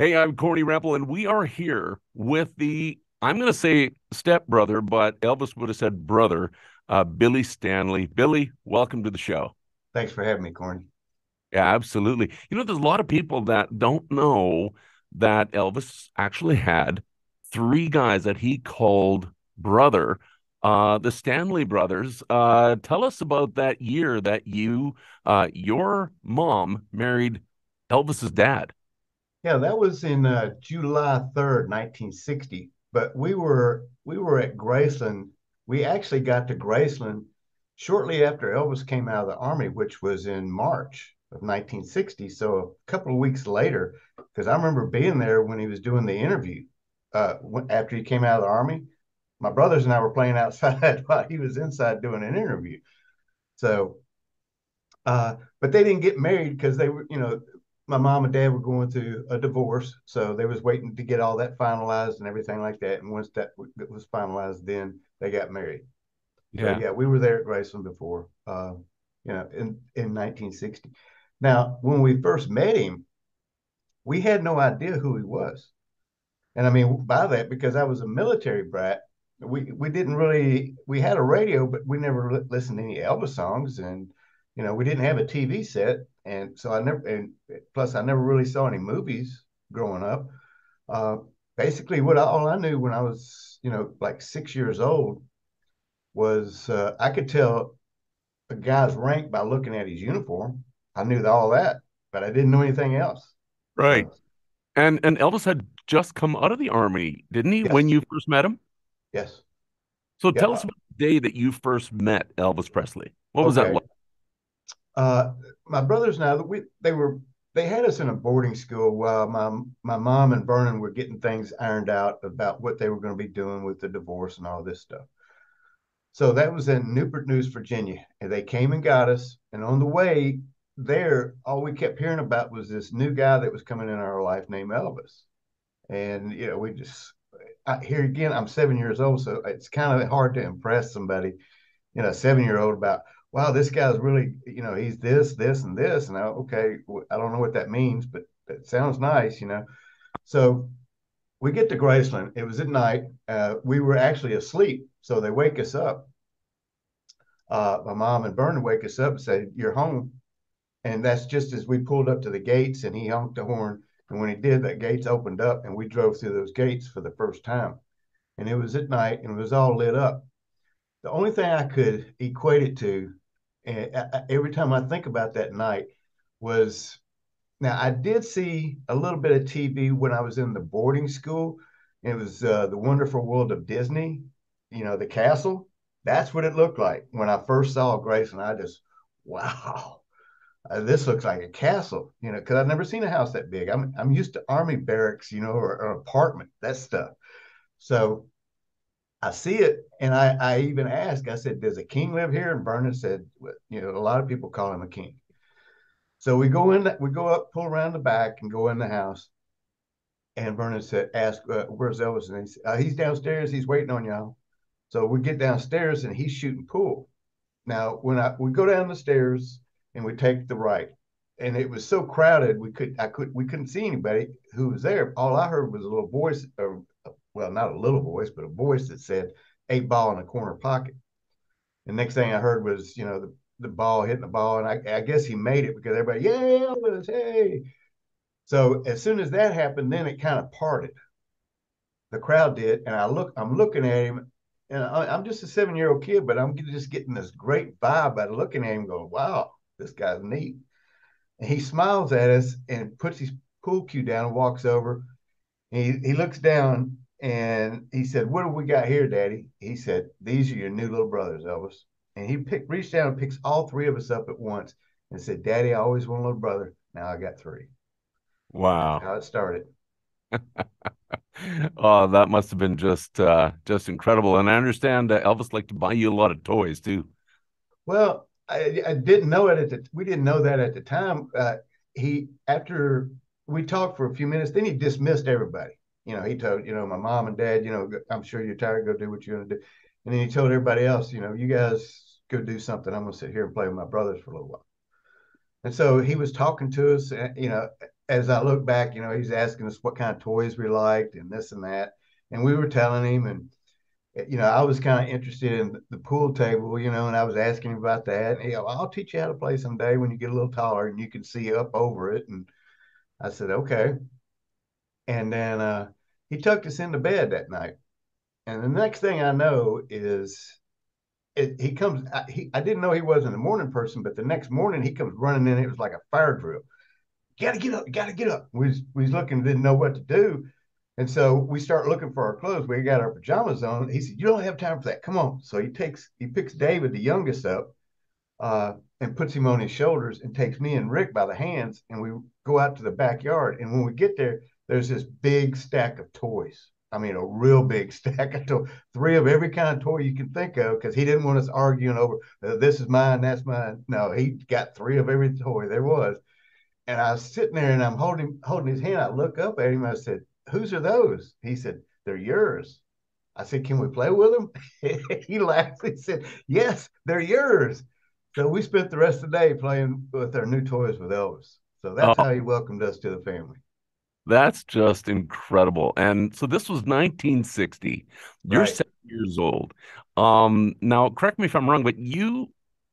Hey, I'm Corny Rempel, and we are here with the, I'm going to say stepbrother, but Elvis would have said brother, Billy Stanley. Billy, welcome to the show. Thanks for having me, Corny. Yeah, absolutely. You know, there's a lot of people that don't know that Elvis actually had three guys that he called brother, the Stanley brothers. Tell us about that year that you, your mom married Elvis's dad. Yeah, that was in July 3rd, 1960. But we were at Graceland. We actually got to Graceland shortly after Elvis came out of the Army, which was in March of 1960. So a couple of weeks later, because I remember being there when he was doing the interview after he came out of the Army. My brothers and I were playing outside while he was inside doing an interview. So, but they didn't get married because they were, you know, my mom and dad were going through a divorce, so they was waiting to get all that finalized and everything like that. And once that was finalized, then they got married. Yeah, so, yeah, we were there at Graceland before, you know, in 1960. Now, when we first met him, we had no idea who he was, and I mean by that because I was a military brat. We didn't really, we had a radio, but we never listened to any Elvis songs, and you know, we didn't have a TV set. And so I never, and plus I never really saw any movies growing up. Basically, all I knew when I was, you know, like 6 years old was I could tell a guy's rank by looking at his uniform. I knew all that, but I didn't know anything else. Right. And Elvis had just come out of the Army, didn't he? Yes. When you first met him? Yes. So tell us about the day that you first met Elvis Presley. What was that like? My brothers and I, they had us in a boarding school while my mom and Vernon were getting things ironed out about what they were going to be doing with the divorce and all this stuff. So that was in Newport News, Virginia, and they came and got us. And on the way there, all we kept hearing about was this new guy that was coming in our life named Elvis. And, you know, we just, here again, I'm 7 years old, so it's kind of hard to impress somebody, you know, a 7-year-old about, wow, this guy's really, you know, he's this, this, and this. And okay, I don't know what that means, but it sounds nice, you know. So we get to Graceland. It was at night. We were actually asleep. So they wake us up. My mom and Vernon wake us up and say, you're home. And that's just as we pulled up to the gates and he honked the horn. And when he did, that gates opened up and we drove through those gates for the first time. And it was at night and it was all lit up. The only thing I could equate it to, and every time I think about that night, was, now I did see a little bit of TV when I was in the boarding school. It was The Wonderful World of Disney, you know, the castle. That's what it looked like when I first saw Graceland. I just, wow, this looks like a castle, you know, because I've never seen a house that big. I'm used to Army barracks, you know, or apartment, that stuff. So I see it, and I even asked, I said, does a king live here? And Vernon said, well, you know, a lot of people call him a king. So we go up, pull around the back, and go in the house. And Vernon said, where's Elvis? And he said, he's downstairs, he's waiting on y'all. So we get downstairs, and he's shooting pool. Now, we go down the stairs, and we take the right. And it was so crowded, we couldn't see anybody who was there. All I heard was a little voice, well, not a little voice, but a voice that said, "A ball in a corner pocket." And next thing I heard was, you know, the ball hitting the ball. And I guess he made it because everybody, "Yay, Elvis, hey." So as soon as that happened, then it kind of parted. The crowd did. And I'm looking at him. And I'm just a 7-year-old kid, but I'm just getting this great vibe by looking at him going, wow, this guy's neat. And he smiles at us and puts his pool cue down and walks over. And he looks down. And he said, "What have we got here, Daddy?" He said, "These are your new little brothers, Elvis." And he reached down and picks all three of us up at once and said, "Daddy, I always wanted a little brother. Now I got three." Wow. That's how it started. Oh, that must have been just incredible. And I understand that Elvis liked to buy you a lot of toys, too. Well, I didn't know it we didn't know that at the time. After we talked for a few minutes, then he dismissed everybody. You know, he told, you know, my mom and dad, you know, "I'm sure you're tired. Go do what you're going to do." And then he told everybody else, you know, "You guys go do something. I'm going to sit here and play with my brothers for a little while." And so he was talking to us, you know, as I look back, you know, he's asking us what kind of toys we liked and this and that. And we were telling him, and, you know, I was kind of interested in the pool table, you know, and I was asking him about that. And he, I'll teach you how to play someday when you get a little taller and you can see up over it. And I said, okay. And then he tucked us into bed that night. And the next thing I know is he comes, I didn't know he wasn't a morning person, but the next morning he comes running in. It was like a fire drill. Got to get up, got to get up. We was looking, didn't know what to do. And so we start looking for our clothes. We got our pajamas on. He said, you don't have time for that. Come on. So he picks David, the youngest, up and puts him on his shoulders and takes me and Rick by the hands. And we go out to the backyard. And when we get there, there's this big stack of toys. I mean, a real big stack of toys, 3 of every kind of toy you can think of, because he didn't want us arguing over this is mine, that's mine. No, he got 3 of every toy there was. And I was sitting there and I'm holding his hand. I look up at him. I said, whose are those? He said, they're yours. I said, can we play with them? He laughed. He said, yes, they're yours. So we spent the rest of the day playing with our new toys with Elvis. So that's how he welcomed us to the family. That's just incredible. And so this was 1960. You're right. 7 years old. Now, correct me if I'm wrong, but you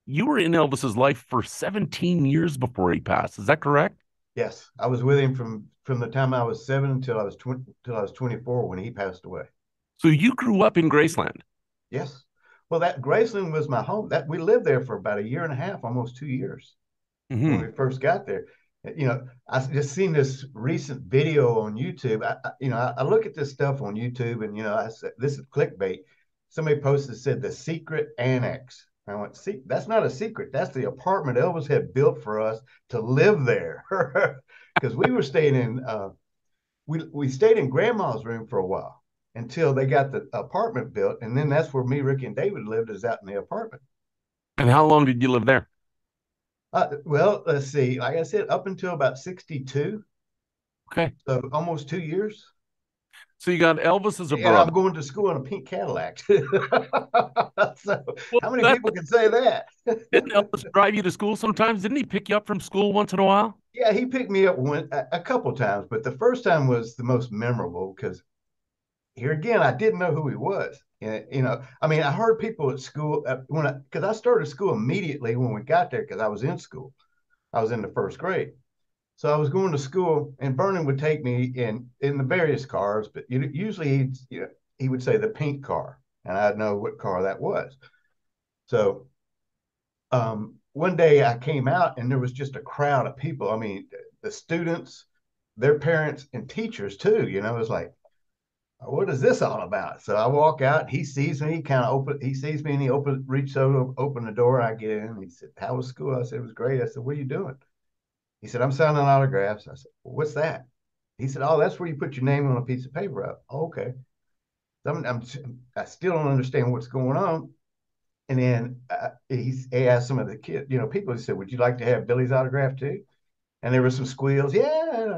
were in Elvis's life for 17 years before he passed. Is that correct? Yes, I was with him from the time I was 7 until I was 24 when he passed away. So you grew up in Graceland. Yes. Well, that Graceland was my home. That we lived there for about 1.5 years, almost 2 years when we first got there. You know, I just seen this recent video on YouTube. I look at this stuff on YouTube, and you know, I said this is clickbait. Somebody posted said the secret annex. I went, see, that's not a secret. That's the apartment Elvis had built for us to live there, because we were staying in. We stayed in Grandma's room for a while until they got the apartment built, and then that's where me, Ricky, and David lived, is out in the apartment. And how long did you live there? Well, let's see. Like I said, up until about 62. Okay, so almost 2 years. So you got Elvis as a brother. I'm going to school in a pink Cadillac. How many people can say that? Didn't Elvis drive you to school sometimes? Didn't he pick you up from school once in a while? Yeah, he picked me up a couple times, but the first time was the most memorable because here again, I didn't know who he was. And, you know, I mean, I heard people at school because I started school immediately when we got there because I was in school. I was in the first grade. So I was going to school, and Vernon would take me in the various cars, but usually he would say the pink car, and I'd know what car that was. So one day I came out, and there was just a crowd of people. I mean, the students, their parents, and teachers too. You know, it's like, what is this all about? So I walk out, and he sees me. He sees me, and he reaches over, opened the door. I get in, and he said, "How was school?" I said, "It was great." I said, "What are you doing?" He said, I'm signing autographs. I said, well, what's that? He said, oh, that's where you put your name on a piece of paper up. Oh, okay. So I still don't understand what's going on. And then he asked some of the kids, you know, people, he said, would you like to have Billy's autograph too? And there were some squeals. Yeah.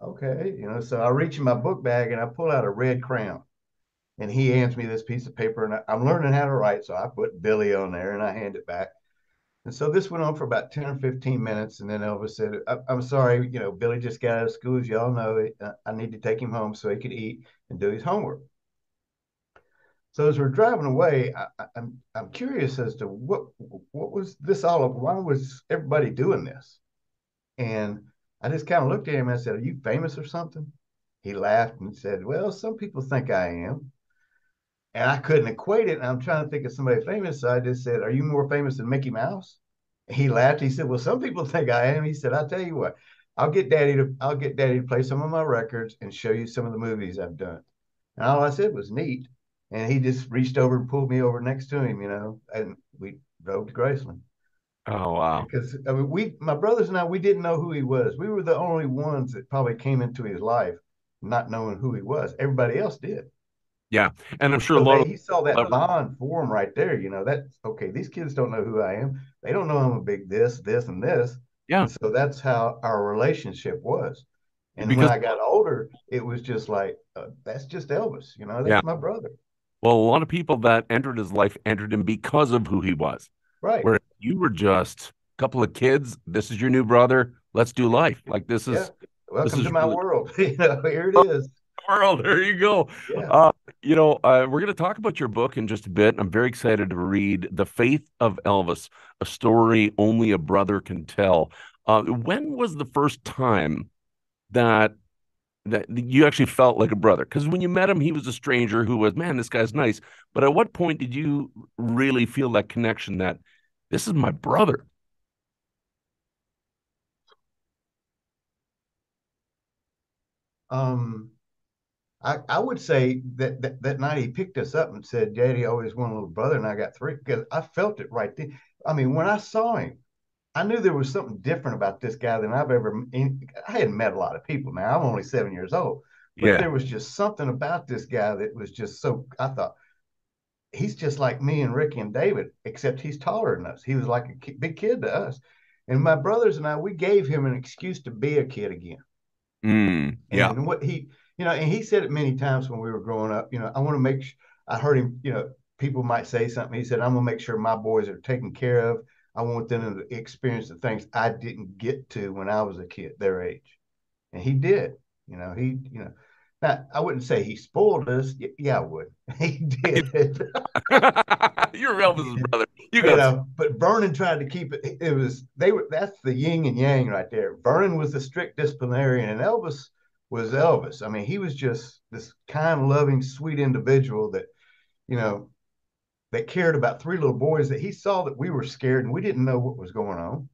Okay. You know, so I reach in my book bag and I pull out a red crayon. And he hands me this piece of paper. And I'm learning how to write. So I put Billy on there and I hand it back. And so this went on for about 10 or 15 minutes. And then Elvis said, I'm sorry, you know, Billy just got out of school. As y'all know, I need to take him home so he could eat and do his homework. So as we're driving away, I'm curious as to what was this all about? Why was everybody doing this? And I just kind of looked at him and I said, are you famous or something? He laughed and said, well, some people think I am. And I couldn't equate it. And I'm trying to think of somebody famous. So I just said, are you more famous than Mickey Mouse? He laughed. He said, well, some people think I am. He said, I'll tell you what, I'll get daddy to play some of my records and show you some of the movies I've done. And all I said was neat. And he just reached over and pulled me over next to him, you know, and we drove to Graceland. Oh, wow. Because I mean, my brothers and I, we didn't know who he was. We were the only ones that probably came into his life not knowing who he was. Everybody else did. Yeah, and I'm sure he saw that bond form right there. You know, that's okay. These kids don't know who I am. They don't know I'm a big this, and this. Yeah. And so that's how our relationship was. And because when I got older, it was just like, that's just Elvis. You know, that's my brother. Well, a lot of people that entered his life entered him because of who he was. Right. Where you were just a couple of kids. This is your new brother. Let's do life. Like this is. Welcome to my world. You know, here it is. World, there you go. Yeah. You know, we're going to talk about your book in just a bit. I'm very excited to read The Faith of Elvis, a story only a brother can tell. When was the first time that you actually felt like a brother? Because when you met him, he was a stranger who was, man, this guy's nice. But at what point did you really feel that connection that this is my brother? I would say that night he picked us up and said, "Daddy always wanted a little brother, and I got three," because I felt it right then. I mean, when I saw him, I knew there was something different about this guy than I've ever. I hadn't met a lot of people, man. I'm only 7 years old, but yeah, there was just something about this guy that was just so. I thought he's just like me and Ricky and David, except he's taller than us. He was like a big kid to us, and my brothers and I, we gave him an excuse to be a kid again. Yeah. And what he, you know, and he said it many times when we were growing up, you know, I want to make sure, I heard him, you know, people might say something. He said, "I'm going to make sure my boys are taken care of. I want them to experience the things I didn't get to when I was a kid their age." And he did, you know, now I wouldn't say he spoiled us. Yeah, I would. He did. You're Elvis's brother. You got but Vernon tried to keep it. It was, that's the yin and yang right there. Vernon was the strict disciplinarian, and Elvis was Elvis. I mean, he was just this kind, loving, sweet individual that, you know, that cared about three little boys that he saw that we were scared and we didn't know what was going on.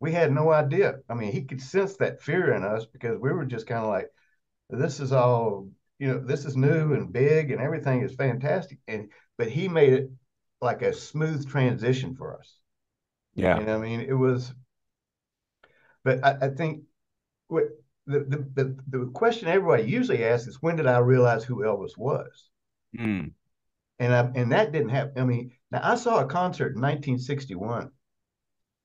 We had no idea. I mean, he could sense that fear in us because we were just kind of like, this is all, you know, this is new and big and everything is fantastic. But he made it like a smooth transition for us. Yeah. And I mean, it was, but I think what the question everybody usually asks is, when did I realize who Elvis was? Mm. And that didn't happen. I mean, now I saw a concert in 1961,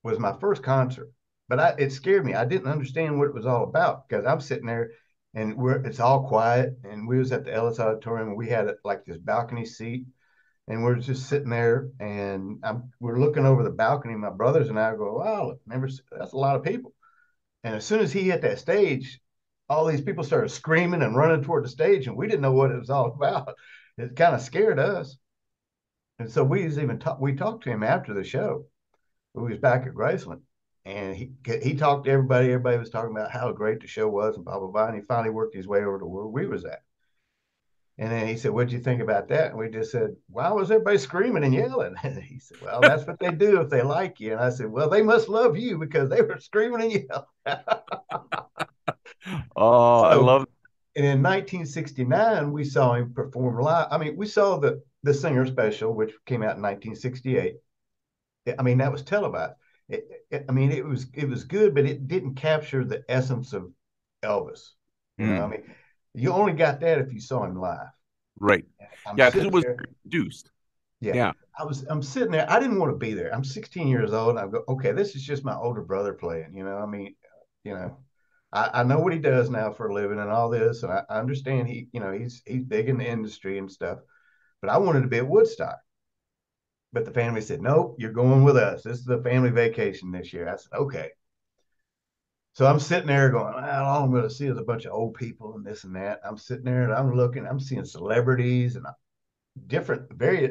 was my first concert, but it scared me. I didn't understand what it was all about because I'm sitting there and it's all quiet. And we was at the Ellis Auditorium and we had like this balcony seat. And we're just sitting there, and we're looking over the balcony. My brothers and I go, "Wow, that's a lot of people." And as soon as he hit that stage, all these people started screaming and running toward the stage, and we didn't know what it was all about. It kind of scared us, and so we talked to him after the show. We was back at Graceland, and he talked to everybody. Everybody was talking about how great the show was, and blah blah blah. And he finally worked his way over to where we was at. And then he said, "What'd you think about that?" And we just said, "Why was everybody screaming and yelling?" And he said, "Well, that's what they do if they like you." And I said, "Well, they must love you because they were screaming and yelling." Oh, I love it. And in 1969, we saw him perform live. I mean, we saw the Singer Special, which came out in 1968. I mean, that was televised. I mean, it was good, but it didn't capture the essence of Elvis. You know, I mean, you only got that if you saw him live. Right. Yeah, because it was produced. Yeah. I'm sitting there. I didn't want to be there. I'm 16 years old. And I go, okay, this is just my older brother playing. You know, I mean, you know, I know what he does now for a living and all this. And I understand he, you know, he's big in the industry and stuff. But I wanted to be at Woodstock. But the family said, "Nope, you're going with us. This is a family vacation this year." I said, okay. So I'm sitting there going, all I'm going to see is a bunch of old people and this and that. I'm sitting there and I'm looking, I'm seeing celebrities and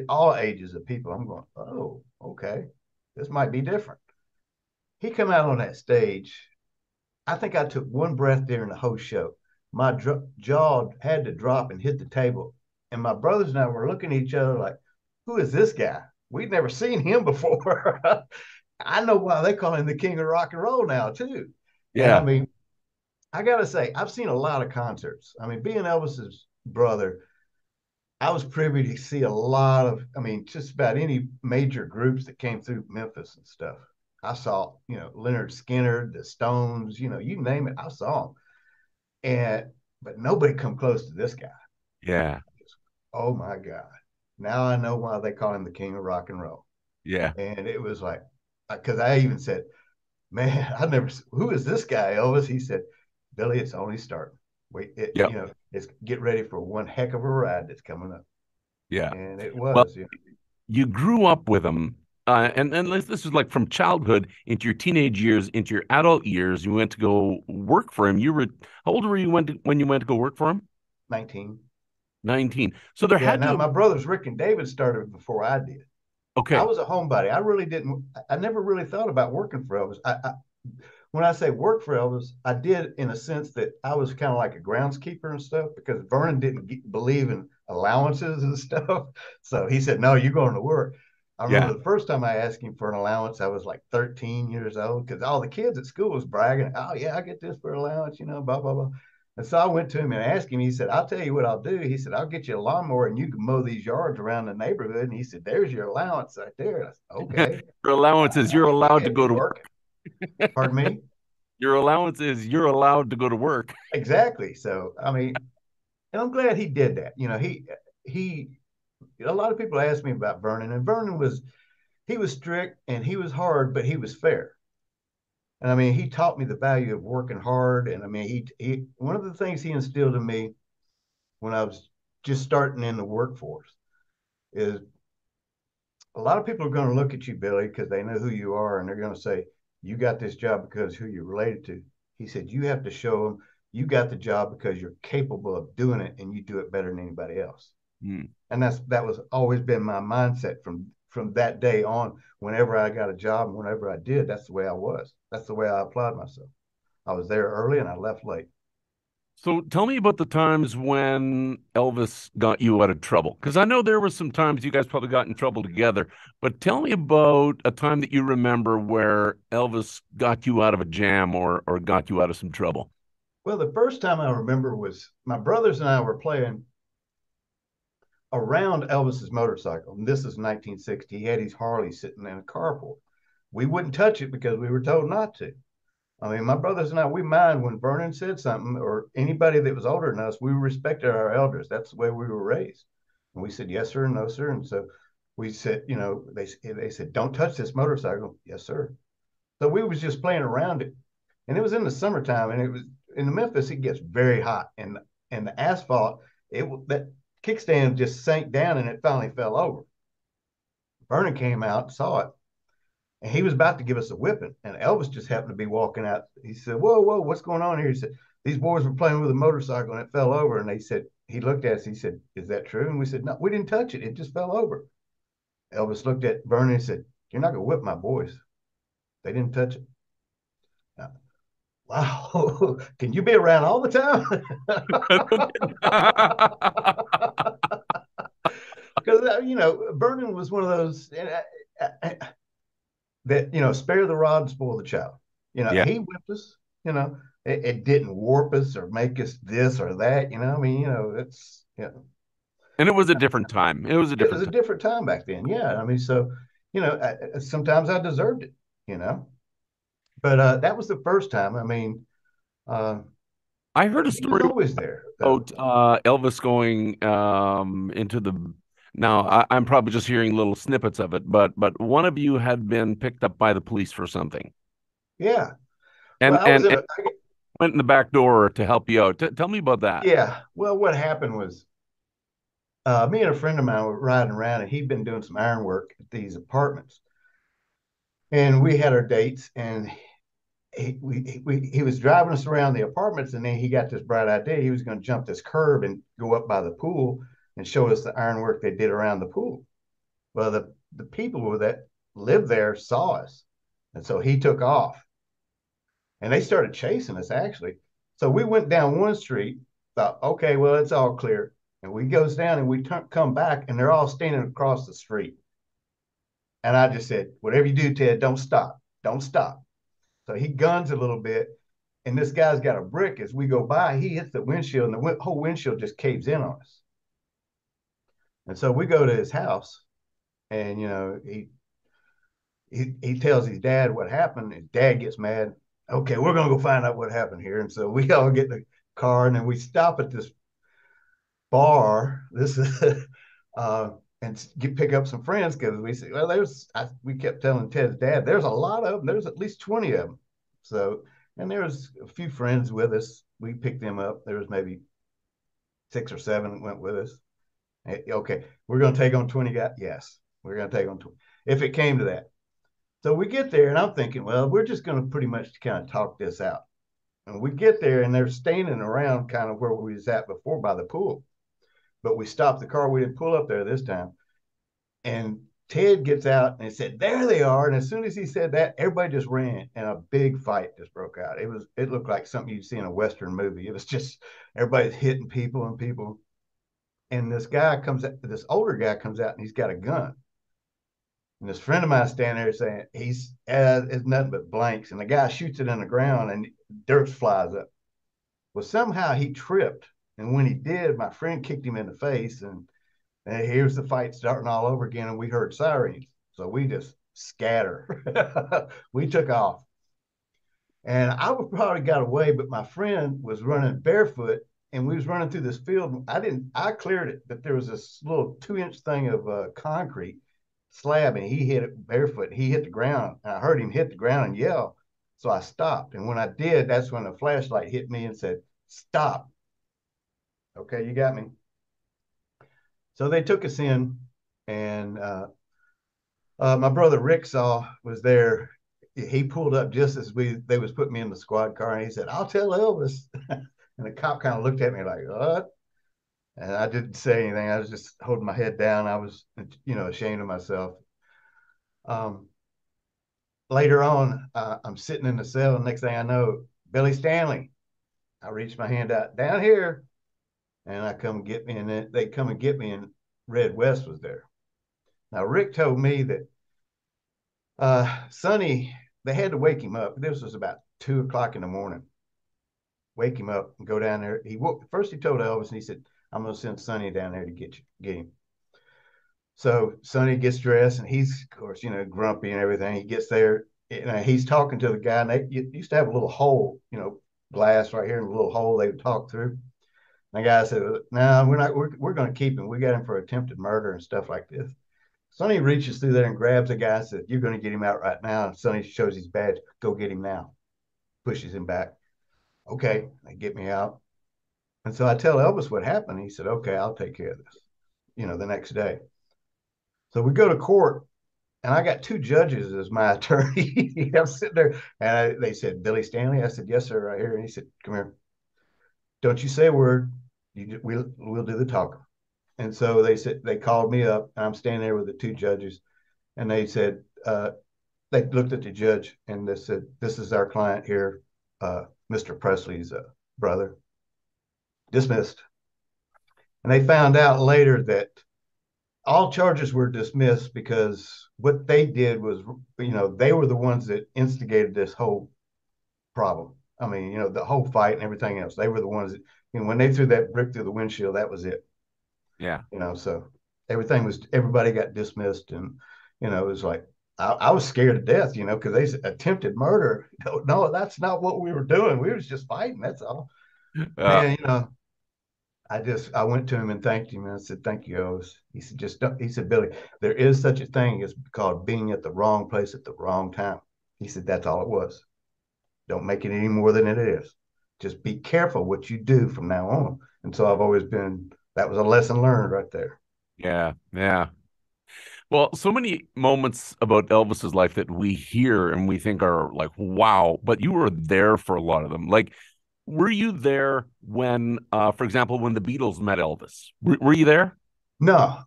all ages of people. I'm going, oh, okay, this might be different. He come out on that stage. I think I took one breath during the whole show. My jaw had to drop and hit the table. And my brothers and I were looking at each other like, who is this guy? We'd never seen him before. I know why they call him the king of rock and roll now too. Yeah, and I mean, I got to say, I've seen a lot of concerts. I mean, being Elvis's brother, I was privy to see a lot of, I mean, just about any major groups that came through Memphis and stuff. I saw, you know, Leonard Skinner, the Stones, you know, you name it, I saw them. But nobody come close to this guy. Yeah. Oh, my God. Now I know why they call him the king of rock and roll. Yeah. And it was like, because I even said, man, who is this guy, Elvis? He said, Billy, it's only starting. Yep. You know, get ready for one heck of a ride that's coming up. Yeah. And it was. Well, you grew up with him And this was like from childhood into your teenage years, into your adult years. You went to go work for him. You were, how old were you when you went to go work for him? 19. So there had to be... My brothers Rick and David started before I did. Okay. I was a homebody. I really didn't. I never really thought about working for Elvis. When I say work for Elvis, I did in a sense that I was kind of like a groundskeeper and stuff, because Vernon didn't believe in allowances and stuff. So he said, "No, you're going to work." I remember the first time I asked him for an allowance, I was like 13 years old, because all the kids at school was bragging, "Oh, yeah, I get this for allowance, you know, blah, blah, blah." And so I went to him and asked him, he said, "I'll tell you what I'll do." He said, "I'll get you a lawnmower and you can mow these yards around the neighborhood." And he said, "There's your allowance right there." And I said, "Okay." Your allowance is you're allowed to go to work. Pardon me? Your allowance is you're allowed to go to work. Exactly. So, I mean, and I'm glad he did that. You know, a lot of people ask me about Vernon, and Vernon was strict and he was hard, but he was fair. And I mean, he taught me the value of working hard. And I mean, he one of the things he instilled in me when I was just starting in the workforce is, a lot of people are going to look at you, Billy, because they know who you are, and they're going to say, "You got this job because who you're related to." He said, "You have to show them you got the job because you're capable of doing it, and you do it better than anybody else." And that was always been my mindset from that day on. Whenever I got a job, and whenever I did, that's the way I was. That's the way I applied myself. I was there early and I left late. So tell me about the times when Elvis got you out of trouble, because I know there were some times you guys probably got in trouble together, but tell me about a time that you remember where Elvis got you out of a jam or got you out of some trouble. Well, the first time I remember was my brothers and I were playing around Elvis's motorcycle. And this is 1960. He had his Harley sitting in a carport. We wouldn't touch it because we were told not to. I mean, my brothers and I, we mind when Vernon said something, or anybody that was older than us, we respected our elders. That's the way we were raised. And we said, "Yes, sir," and "No, sir." And so we said, you know, they said, "Don't touch this motorcycle." "Yes, sir." So we was just playing around it. And it was in the summertime, and it was in Memphis, it gets very hot. And the asphalt, that kickstand just sank down and it finally fell over. Vernon came out, saw it. And he was about to give us a whipping, and Elvis just happened to be walking out. He said, "Whoa, whoa, what's going on here?" He said, "These boys were playing with a motorcycle and it fell over." And they said, he looked at us, he said, "Is that true?" And we said, "No, we didn't touch it. It just fell over." Elvis looked at Vernon and said, "You're not going to whip my boys. They didn't touch it." Now, wow. Can you be around all the time? Because, you know, Vernon was one of those... that, you know, spare the rod and spoil the child. You know, he whipped us, you know, it didn't warp us or make us this or that, you know, I mean, you know, it's, you know. And it was a different time. It was a different time back then. Yeah. I mean, so, you know, sometimes I deserved it, you know, but that was the first time. I mean, I heard a story. He was always there. About Elvis going into the... Now, I'm probably just hearing little snippets of it, but one of you had been picked up by the police for something. Yeah. And, well, and went in the back door to help you out. Tell me about that. Yeah. Well, what happened was me and a friend of mine were riding around, and he'd been doing some iron work at these apartments. And we had our dates, and he was driving us around the apartments, and then he got this bright idea. He was going to jump this curb and go up by the pool and show us the iron work they did around the pool. Well, the people that lived there saw us. And so he took off. And they started chasing us, actually. So we went down one street, thought, okay, well, it's all clear. And we goes down and we come back, and they're all standing across the street. And I just said, "Whatever you do, Ted, don't stop. Don't stop." So he guns a little bit. And this guy's got a brick. As we go by, he hits the windshield, and the whole windshield just caves in on us. And so we go to his house, and, you know, he tells his dad what happened. His dad gets mad. "Okay, we're going to go find out what happened here." And so we all get in the car, and then we stop at this bar. This is, and pick up some friends, because we said, well, we kept telling Ted's dad, there's a lot of them. There's at least 20 of them. So, and there was a few friends with us. We picked them up. There was maybe 6 or 7 that went with us. "Okay, we're going to take on 20 guys." "Yes, we're going to take on 20. if it came to that. So we get there and I'm thinking, well, we're just going to pretty much kind of talk this out. And we get there and they're standing around kind of where we was at before by the pool. But we stopped the car. We didn't pull up there this time. And Ted gets out and he said, there they are. And as soon as he said that, everybody just ran and a big fight just broke out. It looked like something you'd see in a Western movie. It was just everybody's hitting people and people. And this guy comes out, this older guy comes out and he's got a gun. And this friend of mine standing there saying, it's nothing but blanks. And the guy shoots it in the ground and dirt flies up. Well, somehow he tripped. And when he did, my friend kicked him in the face. And here's the fight starting all over again. And we heard sirens. So we just scatter. We took off. And I probably got away, but my friend was running barefoot. And we was running through this field. I cleared it, but there was this little 2-inch thing of concrete slab, and he hit it barefoot. He hit the ground, and I heard him hit the ground and yell. So I stopped, and when I did, that's when the flashlight hit me and said, "Stop." Okay, you got me. So they took us in, and my brother Rick was there. He pulled up just as they was putting me in the squad car, and he said, "I'll tell Elvis." And the cop kind of looked at me like, "What?" And I didn't say anything. I was just holding my head down. I was, ashamed of myself. Later on, I'm sitting in the cell. And next thing I know, Billy Stanley. I reached my hand out down here, and I come get me. And they come and get me. And Red West was there. Now Rick told me that Sonny, they had to wake him up. This was about 2 o'clock in the morning. Wake him up and go down there. First he told Elvis, and he said, "I'm going to send Sonny down there to get him." So Sonny gets dressed, and he's, of course, grumpy and everything. He gets there, and he's talking to the guy, and they used to have a little hole, glass right here, and a little hole they would talk through. And the guy said, "No, we're going to keep him. We got him for attempted murder and stuff like this." Sonny reaches through there and grabs the guy and says, "You're going to get him out right now." And Sonny shows his badge, "Go get him now." Pushes him back. "Okay," they get me out. And so I tell Elvis what happened. He said, "Okay, I'll take care of this," the next day. So we go to court, and I got 2 judges as my attorney. I'm sitting there, and they said, "Billy Stanley?" I said, "Yes, sir, right here." And he said, "Come here. Don't you say a word. We'll do the talking." And so they called me up, and I'm standing there with the 2 judges. And they said, they looked at the judge, and they said, "This is our client here, Mr. Presley's brother." Dismissed. And they found out later that all charges were dismissed because what they did was, they were the ones that instigated this whole problem. I mean, the whole fight and everything else. They were the ones that, when they threw that brick through the windshield, that was it. Yeah. So everybody got dismissed. And, it was like, I was scared to death, because they said attempted murder. No, that's not what we were doing. We were just fighting. That's all. And I went to him and thanked him, and I said, "Thank you, Elvis." He said, he said, "Billy, there is such a thing as called being at the wrong place at the wrong time." He said, "That's all it was. Don't make it any more than it is. Just be careful what you do from now on." And so I've always been. That was a lesson learned right there. Yeah, yeah. Well, so many moments about Elvis's life that we hear and we think are like, wow, but you were there for a lot of them. Like, were you there when, for example, when the Beatles met Elvis? Were you there? No,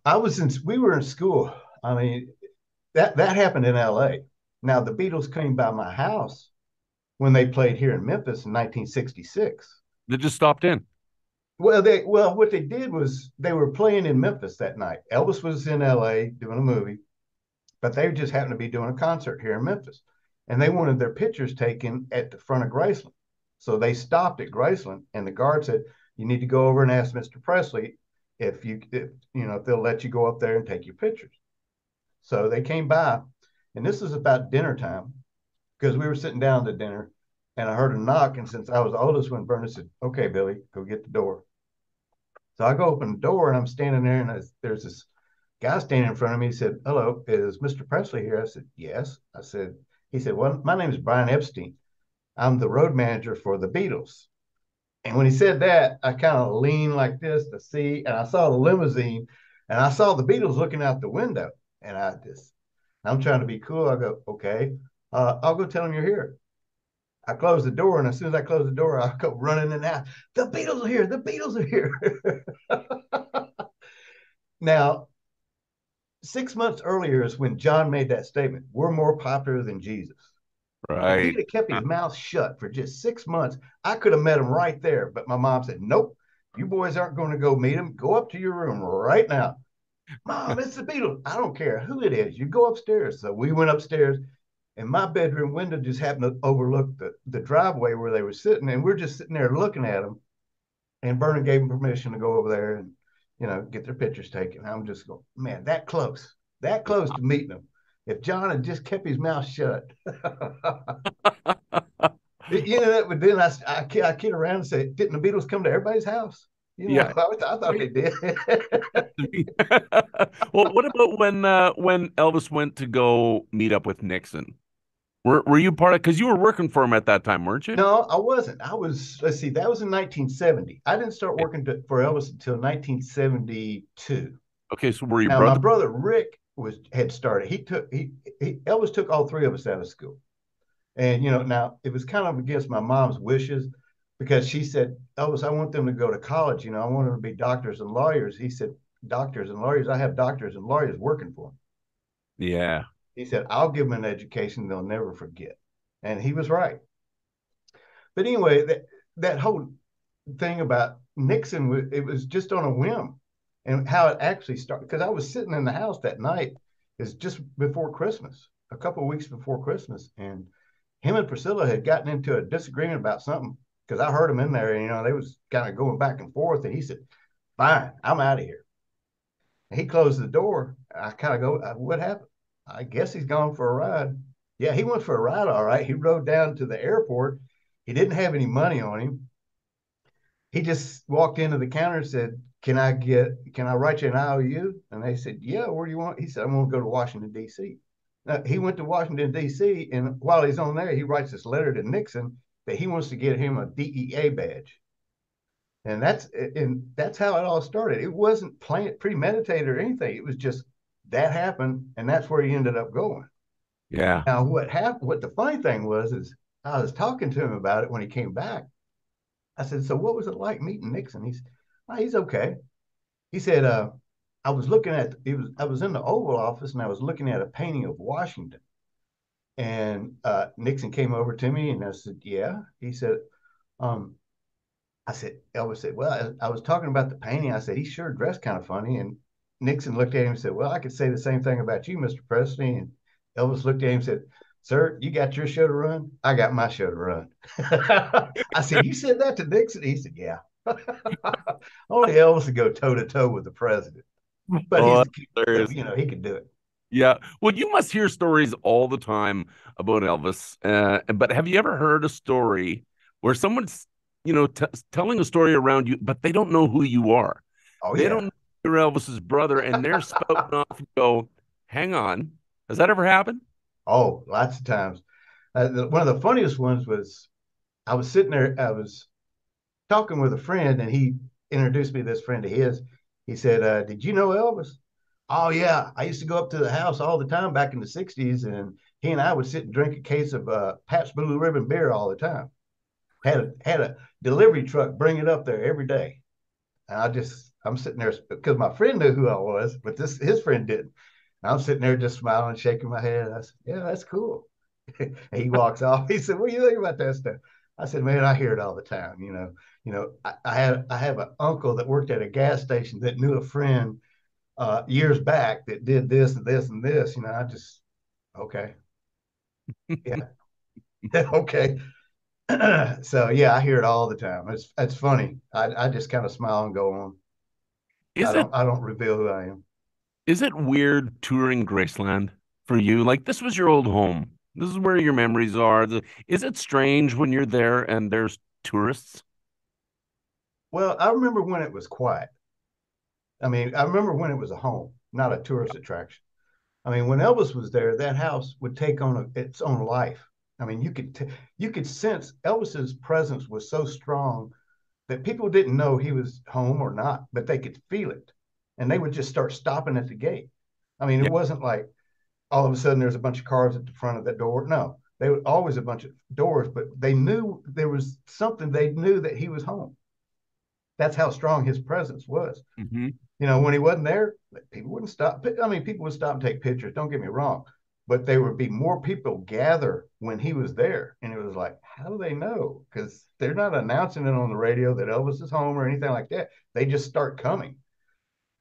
we were in school. I mean, that happened in L.A. Now, the Beatles came by my house when they played here in Memphis in 1966. They just stopped in. Well, what they did was they were playing in Memphis that night. Elvis was in L.A. doing a movie, but they just happened to be doing a concert here in Memphis. And they wanted their pictures taken at the front of Graceland. So they stopped at Graceland, and the guard said, "You need to go over and ask Mr. Presley if they'll let you go up there and take your pictures." So they came by, and this is about dinner time, because we were sitting down to dinner, and I heard a knock. And since I was the oldest one, Vernon said, "Okay, Billy, go get the door." So I go open the door, and I'm standing there, and there's this guy standing in front of me. He said, "Hello, is Mr. Presley here?" I said, "Yes." He said, "Well, my name is Brian Epstein. I'm the road manager for the Beatles." And when he said that, I kind of leaned like this to see, and I saw the limousine, and I saw the Beatles looking out the window. And I just, I'm trying to be cool. I go, okay, I'll go tell them you're here. I close the door, and as soon as I close the door, I go running in and out. The Beatles are here. The Beatles are here. Now, 6 months earlier is when John made that statement. We're more popular than Jesus. Right. If he'd have kept his mouth shut for just 6 months, I could have met him right there. But my mom said, nope, you boys aren't going to go meet him. Go up to your room right now. Mom, it's the Beatles. I don't care who it is. You go upstairs. So we went upstairs, and my bedroom window just happened to overlook the driveway where they were sitting. And we're just sitting there looking at them. And Vernon gave them permission to go over there and, you know, get their pictures taken. I'm just going, man, that close to meeting them. If John had just kept his mouth shut. You know, that would then I kid around and say, didn't the Beatles come to everybody's house? You know, yeah. I thought they did. Well, what about when Elvis went to go meet up with Nixon? Were you part of, because you were working for him at that time, weren't you? No, I wasn't. I was, let's see, that was in 1970. I didn't start working for Elvis until 1972. Okay, so were you brother? My brother Rick had started. Elvis took all three of us out of school. And, you know, now it was kind of against my mom's wishes, because she said, Elvis, I want them to go to college. You know, I want them to be doctors and lawyers. He said, doctors and lawyers? I have doctors and lawyers working for him. Yeah. He said, I'll give them an education they'll never forget. And he was right. But anyway, that whole thing about Nixon, it was just on a whim, and how it actually started. Because I was sitting in the house that night, is just before Christmas, a couple of weeks before Christmas. And him and Priscilla had gotten into a disagreement about something, because I heard him in there, and, you know, they was kind of going back and forth. And he said, fine, I'm out of here. And he closed the door. I kind of go, what happened? I guess he's gone for a ride. Yeah, he went for a ride, all right. He rode down to the airport. He didn't have any money on him. He just walked into the counter and said, can I write you an IOU? And they said, yeah, where do you want? He said, I'm going to go to Washington, D.C. Now, he went to Washington, D.C., and while he's on there, he writes this letter to Nixon that he wants to get him a DEA badge. And that's how it all started. It wasn't premeditated or anything. It was just, that happened, and that's where he ended up going. Yeah. Now, what happened? What the funny thing was is I was talking to him about it when he came back. I said, "So what was it like meeting Nixon?" He said, "Oh, he's okay." He said, "I was looking at I was in the Oval Office, and I was looking at a painting of Washington, and Nixon came over to me, and I said, "Yeah." He said, "I said Elvis said, well, I was talking about the painting. I said he sure dressed kind of funny." And Nixon looked at him and said, well, I could say the same thing about you, Mr. Presley. And Elvis looked at him and said, sir, you got your show to run. I got my show to run. I said, you said that to Nixon? He said, yeah. Only Elvis would go toe-to-toe with the president. But, you know, he could do it. Yeah. Well, you must hear stories all the time about Elvis. But have you ever heard a story where someone's, you know, telling a story around you, but they don't know who you are? Oh, they don't know you're Elvis's brother, and they're spouting off and go, hang on. Has that ever happened? Oh, lots of times. One of the funniest ones was I was sitting there. I was talking with a friend, and he introduced me to this friend of his. He said, did you know Elvis? Oh, yeah. I used to go up to the house all the time back in the 60s, and he and I would sit and drink a case of Pabst Blue Ribbon beer all the time. Had a delivery truck bring it up there every day. And I'm sitting there because my friend knew who I was, but his friend didn't. And I'm sitting there just smiling, shaking my head. I said, yeah, that's cool. And he walks off. He said, what do you think about that stuff? I said, man, I hear it all the time. You know, I have an uncle that worked at a gas station that knew a friend years back that did this and this and this. You know, I just, okay. Yeah. Okay. So, yeah, I hear it all the time. It's funny. I just kind of smile and go on. I don't reveal who I am. Is it weird touring Graceland for you? Like, this was your old home. This is where your memories are. Is it strange when you're there and there's tourists? Well, I remember when it was quiet. I mean, I remember when it was a home, not a tourist attraction. I mean, when Elvis was there, that house would take on its own life. I mean, you could sense Elvis's presence was so strong that people didn't know he was home or not, but they could feel it. And they would just start stopping at the gate. I mean, it wasn't like, all of a sudden there's a bunch of cars at the front of that door. No, they were always a bunch of doors, but they knew there was something. They knew that he was home. That's how strong his presence was. Mm-hmm. You know, when he wasn't there, people wouldn't stop. I mean, people would stop and take pictures. Don't get me wrong. But there would be more people gather when he was there. And it was like, how do they know? Because they're not announcing it on the radio that Elvis is home or anything like that. They just start coming.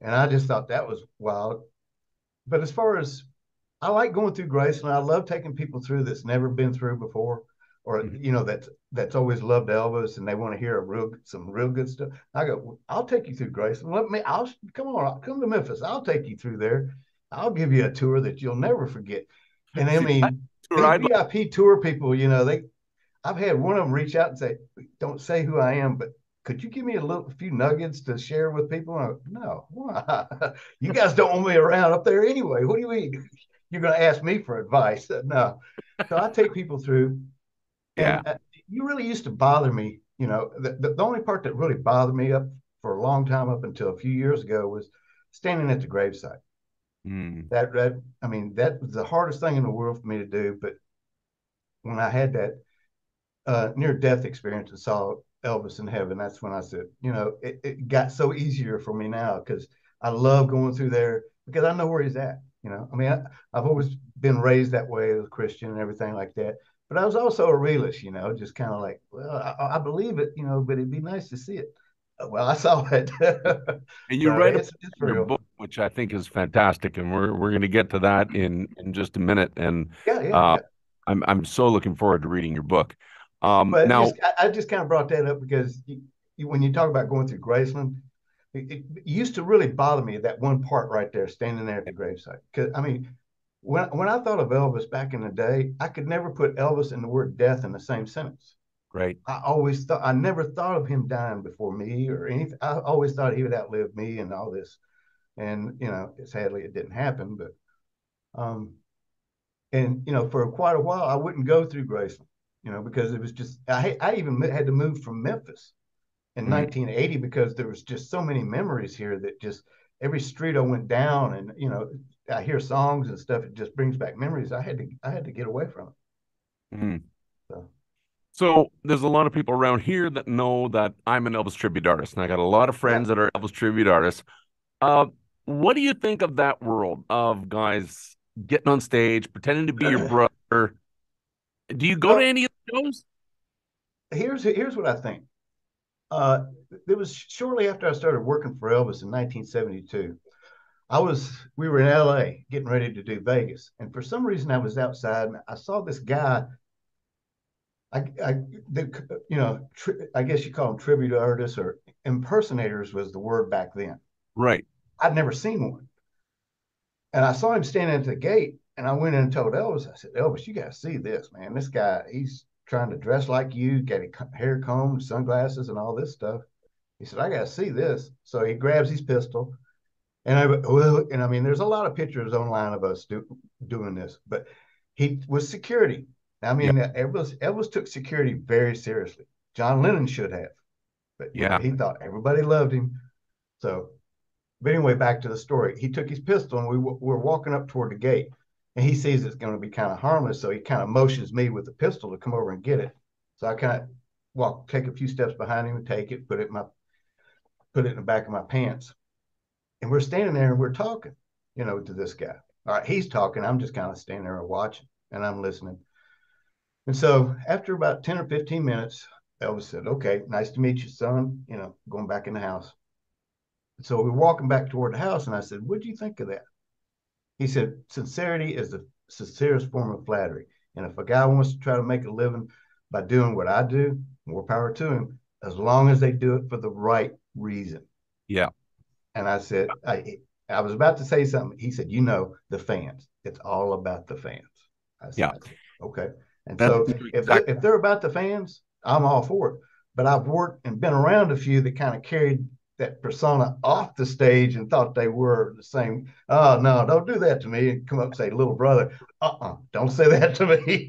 And I just thought that was wild. But as far as, I like going through Graceland. I love taking people through that's never been through before, or, you know, that's always loved Elvis and they want to hear some real good stuff. I go, I'll take you through Graceland. Come to Memphis. I'll take you through there. I'll give you a tour that you'll never forget. And I mean, VIP tour people, you know, I've had one of them reach out and say, don't say who I am, but could you give me a few nuggets to share with people? And I go, no, why? You guys don't want me around up there anyway. What do you mean? You're going to ask me for advice? No. So I take people through. And yeah. You really used to bother me. You know, the only part that really bothered me up for a long time, up until a few years ago, was standing at the gravesite. That was the hardest thing in the world for me to do. But when I had that near-death experience and saw Elvis in heaven, that's when I said, you know, it got so easier for me now, because I love going through there because I know where he's at. You know, I mean, I've always been raised that way as a Christian and everything like that. But I was also a realist, you know, just kind of like, well, I believe it, you know, but it'd be nice to see it. Well, I saw it. And you write your book, which I think is fantastic, and we're going to get to that in just a minute. And I'm so looking forward to reading your book. I just kind of brought that up because when you talk about going through Graceland, it used to really bother me, that one part right there, standing there at the gravesite. Because I mean, when I thought of Elvis back in the day, I could never put Elvis and the word death in the same sentence. Right. I never thought of him dying before me or anything. I always thought he would outlive me and all this. And, you know, sadly it didn't happen, but, and, you know, for quite a while, I wouldn't go through Graceland, you know, because it was just, I even had to move from Memphis in 1980 because there was just so many memories here that just every street I went down and, you know, I hear songs and stuff. It just brings back memories. I had to get away from it. Mm. So there's a lot of people around here that know that I'm an Elvis tribute artist, and I got a lot of friends that are Elvis tribute artists. What do you think of that world of guys getting on stage, pretending to be your brother? Do you go to any of the shows? Here's what I think. It was shortly after I started working for Elvis in 1972. We were in L.A. getting ready to do Vegas, and for some reason I was outside and I saw this guy. I guess you call them tribute artists or impersonators was the word back then. Right. I'd never seen one. And I saw him standing at the gate, and I went in and told Elvis, I said, Elvis, you got to see this, man. This guy, he's trying to dress like you, got a hair comb, sunglasses, and all this stuff. He said, I got to see this. So he grabs his pistol. And I mean, there's a lot of pictures online of us doing this, but he was security. I mean, Elvis took security very seriously. John Lennon should have, but he thought everybody loved him. So, but anyway, back to the story. He took his pistol, and we're walking up toward the gate, and he sees it's going to be kind of harmless, so he kind of motions me with the pistol to come over and get it. So I kind of take a few steps behind him and take it, put it in the back of my pants, and we're standing there and we're talking, you know, to this guy. All right, he's talking. I'm just kind of standing there and watching, and I'm listening. And so after about 10 or 15 minutes, Elvis said, okay, nice to meet you, son, you know, going back in the house. So we're walking back toward the house, and I said, what do you think of that? He said, sincerity is the sincerest form of flattery. And if a guy wants to try to make a living by doing what I do, more power to him, as long as they do it for the right reason. Yeah. And I said, I was about to say something. He said, you know, the fans. It's all about the fans. I said, okay. And so if they're about the fans, I'm all for it. But I've worked and been around a few that kind of carried that persona off the stage and thought they were the same. Oh, no, don't do that to me. And come up and say, little brother, don't say that to me.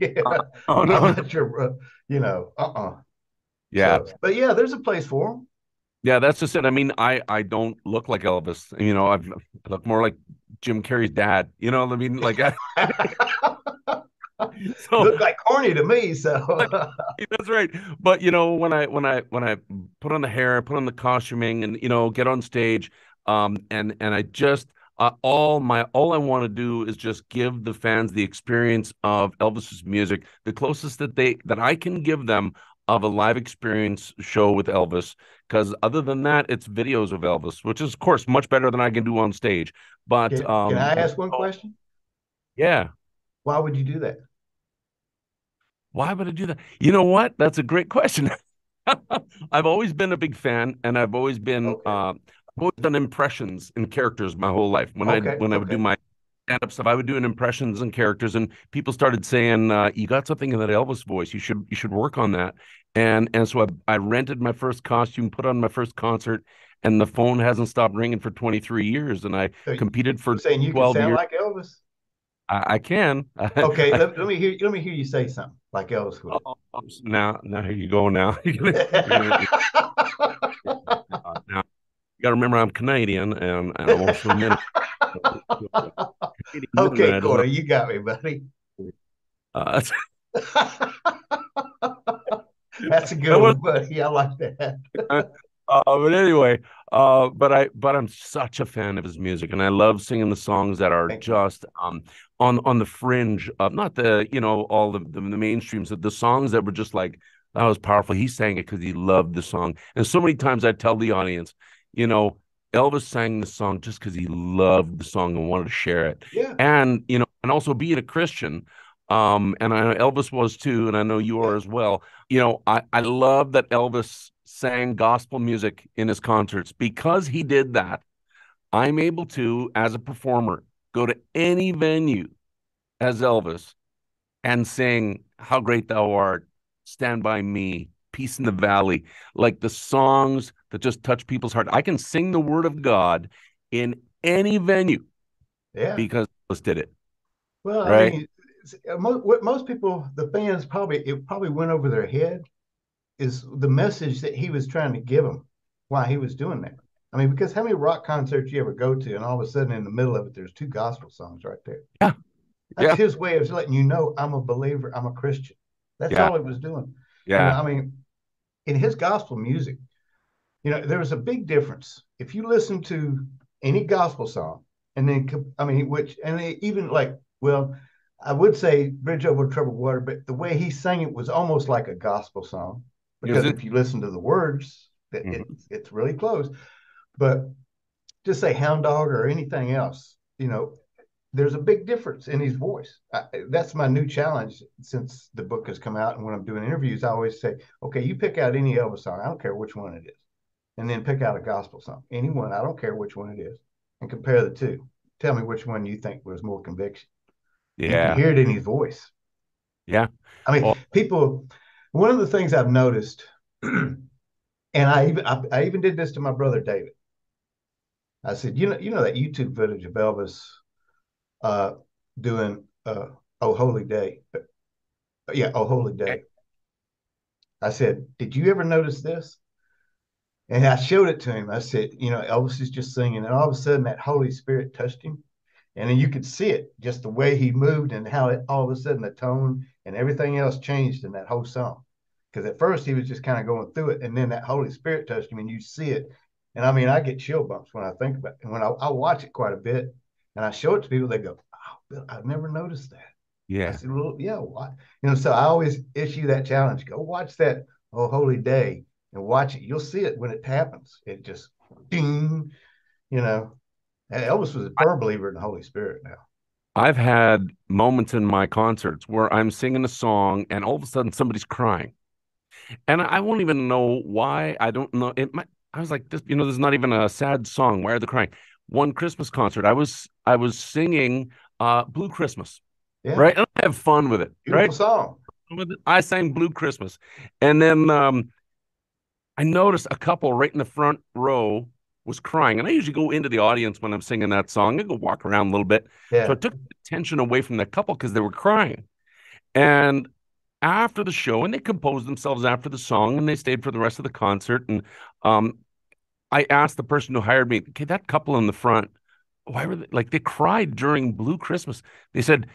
Oh, no. I'm not your brother, you know, Yeah. So, but yeah, there's a place for them. Yeah, that's just it. I mean, I don't look like Elvis. You know, I look more like Jim Carrey's dad. You know what I mean? Like, so, look like Corny to me. So that's right. But you know, when I put on the hair, put on the costuming, and you know, get on stage, and I just all I want to do is just give the fans the experience of Elvis's music, the closest that I can give them of a live experience show with Elvis, because other than that, it's videos of Elvis, which is, of course, much better than I can do on stage. But can I ask one question? Yeah. Why would you do that? Why would I do that? You know what? That's a great question. I've always been a big fan, and I've always been I've always done impressions and characters my whole life. When I would do my stand-up stuff, I would do an impressions and characters, and people started saying, "You got something in that Elvis voice. You should work on that." And so I rented my first costume, put on my first concert, and the phone hasn't stopped ringing for 23 years. And I competed for 12 years. You can sound like Elvis. I can. Okay, let me hear you say something like Elvis would. Oh, now here you go. Now. Now you got to remember, I'm Canadian, and I'm also okay, Corey, you got me, buddy. That's a good one, buddy. I like that. But anyway, but I'm such a fan of his music, and I love singing the songs that are just on the fringe of not the all the mainstreams, that the songs that were just like, that was powerful. He sang it because he loved the song, and so many times I tell the audience, Elvis sang the song just because he loved the song and wanted to share it. Yeah. And, and also being a Christian, and I know Elvis was too, and I know you are as well. I love that Elvis sang gospel music in his concerts. Because he did that, I'm able to, as a performer, go to any venue as Elvis and sing How Great Thou Art, Stand By Me, Peace in the Valley, like the songs that just touch people's heart. I can sing the word of God in any venue, because Elvis did it. Well, right? I mean, most people, the fans probably went over their head, is the message that he was trying to give them while he was doing that. I mean, because how many rock concerts you ever go to, and all of a sudden in the middle of it, there's two gospel songs right there. Yeah, that's his way of letting you know, I'm a believer, I'm a Christian. That's all he was doing. Yeah, and, I mean, in his gospel music, there was a big difference. If you listen to any gospel song, and then, even like, well, I would say Bridge Over Troubled Water, but the way he sang it was almost like a gospel song, because if you listen to the words, it's really close. But just say Hound Dog or anything else, there's a big difference in his voice. That's my new challenge since the book has come out. And when I'm doing interviews, I always say, okay, you pick out any Elvis song. I don't care which one it is. And then pick out a gospel song. Any one. I don't care which one it is. And compare the two. Tell me which one you think was more conviction. Yeah. You can hear it in his voice. Yeah. I mean, one of the things I've noticed, and I even did this to my brother, David. I said, you know that YouTube footage of Elvis doing Oh Holy Day. Oh Holy Day. I said, did you ever notice this? And I showed it to him. I said, Elvis is just singing, and all of a sudden that Holy Spirit touched him. And then you could see it, just the way he moved and how it, all of a sudden the tone and everything else changed in that whole song. Because at first he was just kind of going through it, and then that Holy Spirit touched him, and you see it. And I mean, I get chill bumps when I think about it. And when I watch it quite a bit, and I show it to people, they go, oh, Bill, I've never noticed that. Yeah. I said, well, yeah, why? So I always issue that challenge. Go watch that Oh Holy Day and watch it. You'll see it when it happens. It just ding, And Elvis was a firm believer in the Holy Spirit now. I've had moments in my concerts where I'm singing a song and all of a sudden somebody's crying. And I won't even know why. I don't know. I was like, this, this is not even a sad song. Why are they crying? One Christmas concert, I was singing Blue Christmas, right? And I have fun with it, beautiful right? song. I sang Blue Christmas. And then I noticed a couple right in the front row was crying. And I usually go into the audience when I'm singing that song. I go walk around a little bit. Yeah. So I took the attention away from that couple because they were crying. And after the show, and they composed themselves after the song, and they stayed for the rest of the concert. And I asked the person who hired me, okay, that couple in the front, why were they like, they cried during Blue Christmas. They said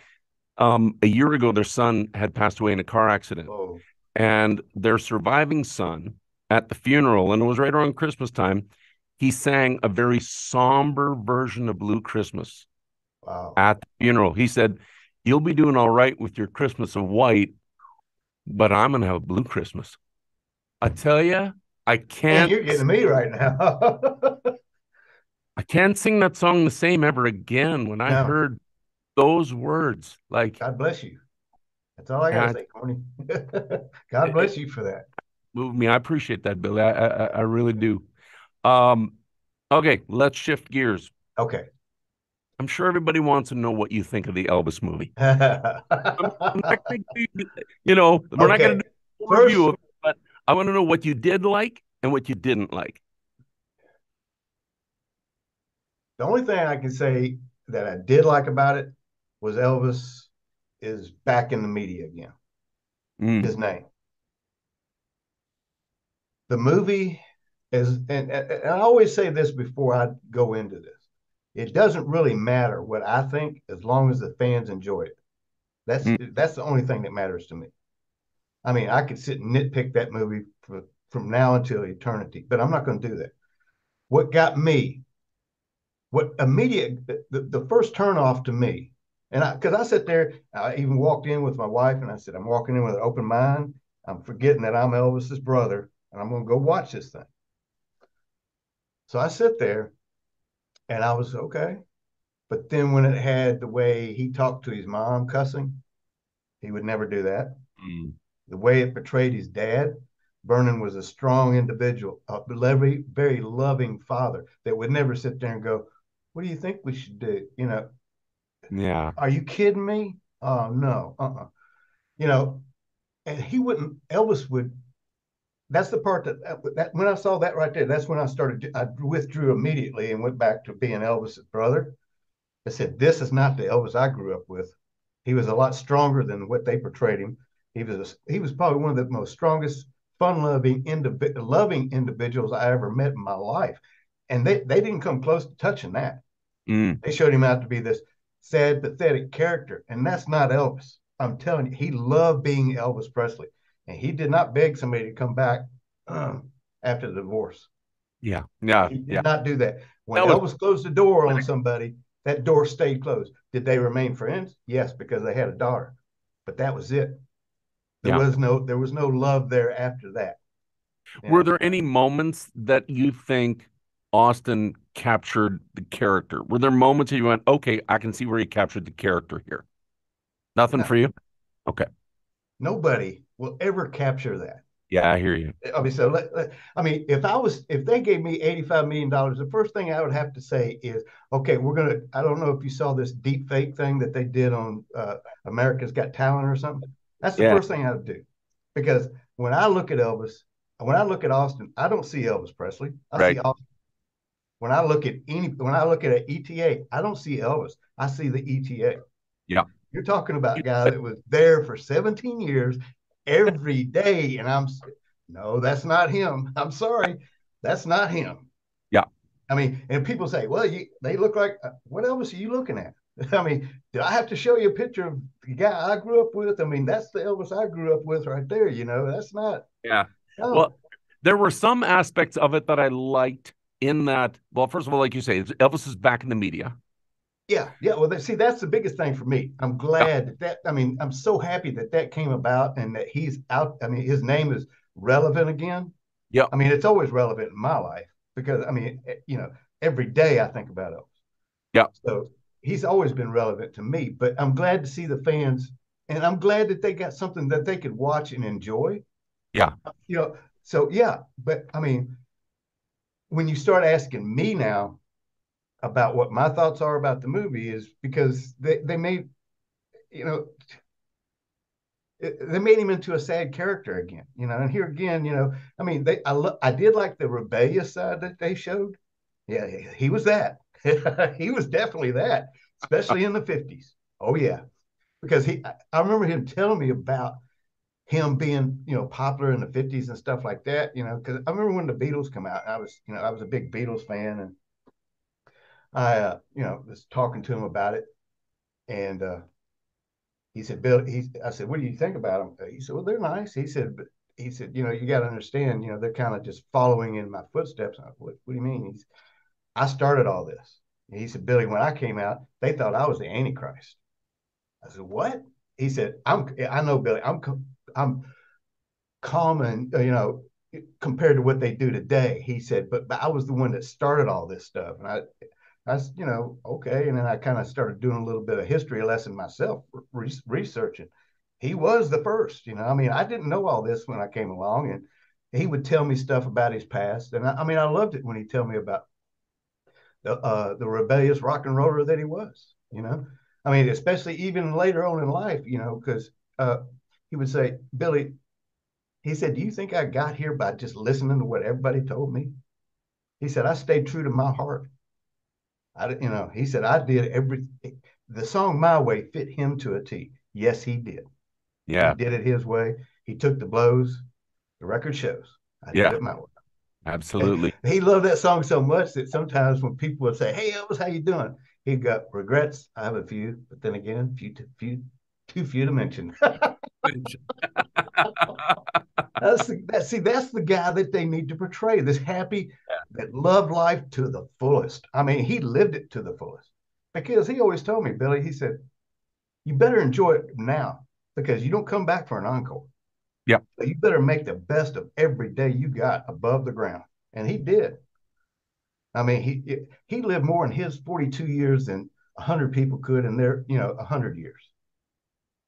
a year ago, their son had passed away in a car accident. Oh. And their surviving son at the funeral, and it was right around Christmas time, he sang a very somber version of Blue Christmas. Wow. At the funeral. He said, you'll be doing all right with your Christmas of white, but I'm going to have a blue Christmas. I tell you, I can't. Man, you're getting me right now. I can't sing that song the same ever again when I heard those words. Like, God bless you. That's all I got to say, Corny. God bless you for that. Moved me. I appreciate that, Billy. I really do. Okay, let's shift gears. Okay. I'm sure everybody wants to know what you think of the Elvis movie. I'm not gonna do, you know, we're not going to do a review of it, but I want to know what you did like and what you didn't like. The only thing I can say that I did like about it was Elvis is back in the media again. His name. The movie is, and I always say this before I go into this. It doesn't really matter what I think as long as the fans enjoy it. That's the only thing that matters to me. I mean, I could sit and nitpick that movie from now until eternity, but I'm not going to do that. What got me, the first turnoff to me, and because I sat there, I even walked in with my wife and I said, I'm walking in with an open mind. I'm forgetting that I'm Elvis's brother and I'm going to go watch this thing. So I sit there. And I was okay. But then when it had the way he talked to his mom cussing, he would never do that. The way it portrayed his dad, Vernon was a strong individual, a very, very loving father that would never sit there and go, what do you think we should do? You know, are you kidding me? Oh, no, You know, and he wouldn't, Elvis would, that's the part that when I saw that right there, that's when I started, I withdrew immediately and went back to being Elvis's brother. I said, this is not the Elvis I grew up with. He was a lot stronger than what they portrayed him. He was probably one of the most strongest, fun-loving, loving individuals I ever met in my life. And they didn't come close to touching that. They showed him out to be this sad, pathetic character. And that's not Elvis. I'm telling you, he loved being Elvis Presley. And he did not beg somebody to come back after the divorce. He did not do that. When Elvis closed the door on somebody, that door stayed closed. Did they remain friends? Yes, because they had a daughter. But that was it. There was no love there after that. Were there any moments that you think Austin captured the character? Were there moments that you went, okay, I can see where he captured the character here? Nothing for you? Okay. Nobody will ever capture that. Yeah, I hear you. I mean, so I mean, if they gave me $85 million, the first thing I would have to say is, okay, I don't know if you saw this deep fake thing that they did on America's Got Talent or something. That's the first thing I would do. Because when I look at Elvis, when I look at Austin, I don't see Elvis Presley. I see Austin. When I look at an ETA, I don't see Elvis. I see the ETA. Yeah. You're talking about a guy that was there for 17 years every day. And no, that's not him. I'm sorry. That's not him. Yeah. I mean, and people say, well, they look like, what Elvis are you looking at? I mean, do I have to show you a picture of the guy I grew up with? I mean, that's the Elvis I grew up with right there. You know, that's not. Yeah. No. Well, there were some aspects of it that I liked in that. Well, first of all, like you say, Elvis is back in the media. Yeah. Well, see, that's the biggest thing for me. I'm glad that I mean, I'm so happy that came about and that he's out. I mean, his name is relevant again. Yeah. I mean, it's always relevant in my life because, I mean, you know, every day I think about Elvis. Yeah. So he's always been relevant to me, but I'm glad to see the fans and I'm glad that they got something that they could watch and enjoy. Yeah. You know, so yeah. But I mean, when you start asking me now about what my thoughts are about the movie is because they made him into a sad character again, you know, and here again, you know, I mean, I did like the rebellious side that they showed. Yeah, he was that. He was definitely that, especially in the 50s. Oh, yeah. Because I remember him telling me about him being, you know, popular in the 50s and stuff like that, you know, because I remember when the Beatles come out, I was, you know, I was a big Beatles fan, and I, you know, was talking to him about it, and he said, Bill, I said, what do you think about them? He said, well, they're nice. He said, but he said, you know, you got to understand, you know, they're kind of just following in my footsteps. I said, what do you mean? He said, I started all this. And he said, Billy, when I came out, they thought I was the Antichrist. I said, what? He said, I know, Billy, I'm common, you know, compared to what they do today. He said, but I was the one that started all this stuff. And I you know, okay. And then I kind of started doing a little bit of history lesson myself, researching. He was the first, you know, I mean, I didn't know all this when I came along, and he would tell me stuff about his past. And I mean, I loved it when he'd tell me about the rebellious rock and roller that he was, you know, I mean, especially even later on in life, you know, because, he would say, Billy, he said, do you think I got here by just listening to what everybody told me? He said, I stayed true to my heart. You know, he said, I did everything. The song My Way fit him to a T. Yes, he did. Yeah. He did it his way. He took the blows. The record shows. I did it my way. Absolutely. And he loved that song so much that sometimes when people would say, hey, Elvis, how you doing? He'd go, regrets, I have a few. But then again, too few to mention. That's the guy that they need to portray. This happy, that loved life to the fullest. I mean, he lived it to the fullest, because he always told me, Billy, he said, you better enjoy it now, because you don't come back for an encore. Yeah. So you better make the best of every day you got above the ground. And he did. I mean, he lived more in his 42 years than 100 people could in their, you know, 100 years.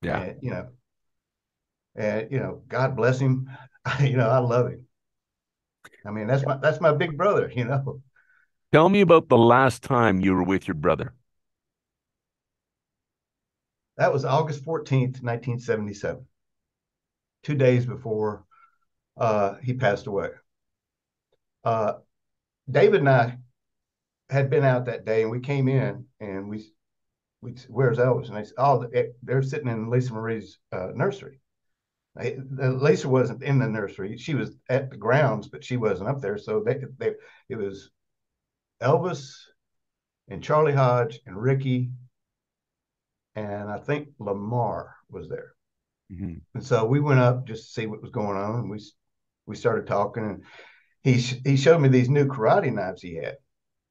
Yeah. And, you know, God bless him. You know, I love him. I mean, that's my big brother, you know. Tell me about the last time you were with your brother. That was August 14th, 1977. 2 days before he passed away. David and I had been out that day, and we came in, and we said, where's Elvis? And they said, oh, they're sitting in Lisa Marie's nursery. Lisa wasn't in the nursery. She was at the grounds, but she wasn't up there. So it was Elvis and Charlie Hodge and Ricky, and I think Lamar was there. Mm-hmm. And so we went up just to see what was going on. And we started talking, and he showed me these new karate knives he had.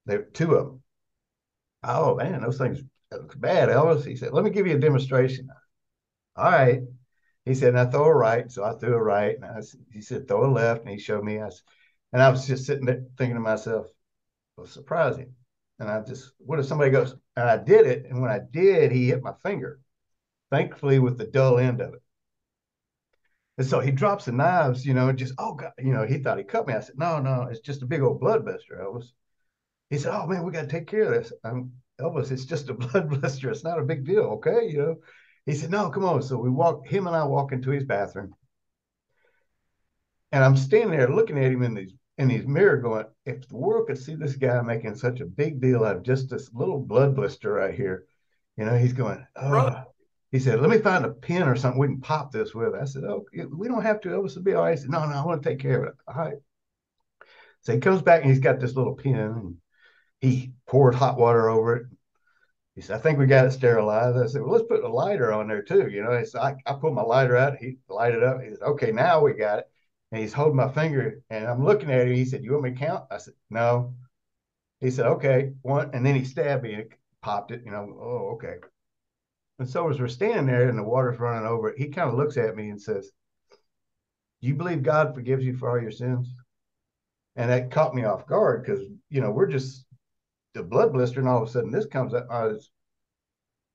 There were two of them. Oh, man, those things look bad, Elvis. He said, let me give you a demonstration. All right. He said, I throw a right. So I threw a right. And he said, throw a left. And he showed me. And I was just sitting there thinking to myself, it was surprising. And I just, what if somebody goes, and I did it. And when I did, he hit my finger, thankfully with the dull end of it. And so he drops the knives, you know, just, oh, God, you know, he thought he cut me. I said, no, it's just a big old blood blister, Elvis. He said, oh, man, we got to take care of this. Elvis, it's just a blood blister. It's not a big deal, okay, you know. He said, no, come on. So him and I walk into his bathroom. And I'm standing there looking at him in his mirror going, if the world could see this guy making such a big deal out of just this little blood blister right here, you know, he's going, oh. He said, let me find a pin or something we can pop this with. I said, oh, we don't have to. Elvis will be all right. He said, no, I want to take care of it. All right. So he comes back and he's got this little pin, and he poured hot water over it. He said, I think we got it sterilized. I said, well, let's put a lighter on there too. You know, so I put my lighter out. He lighted up. He said, okay, now we got it. And he's holding my finger, and I'm looking at him. He said, you want me to count? I said, no. He said, okay, one. And then he stabbed me and it popped it. You know, oh, okay. And so as we're standing there and the water's running over, he kind of looks at me and says, do you believe God forgives you for all your sins? And that caught me off guard, because, you know, we're just, the blood blister, and all of a sudden this comes up. I was,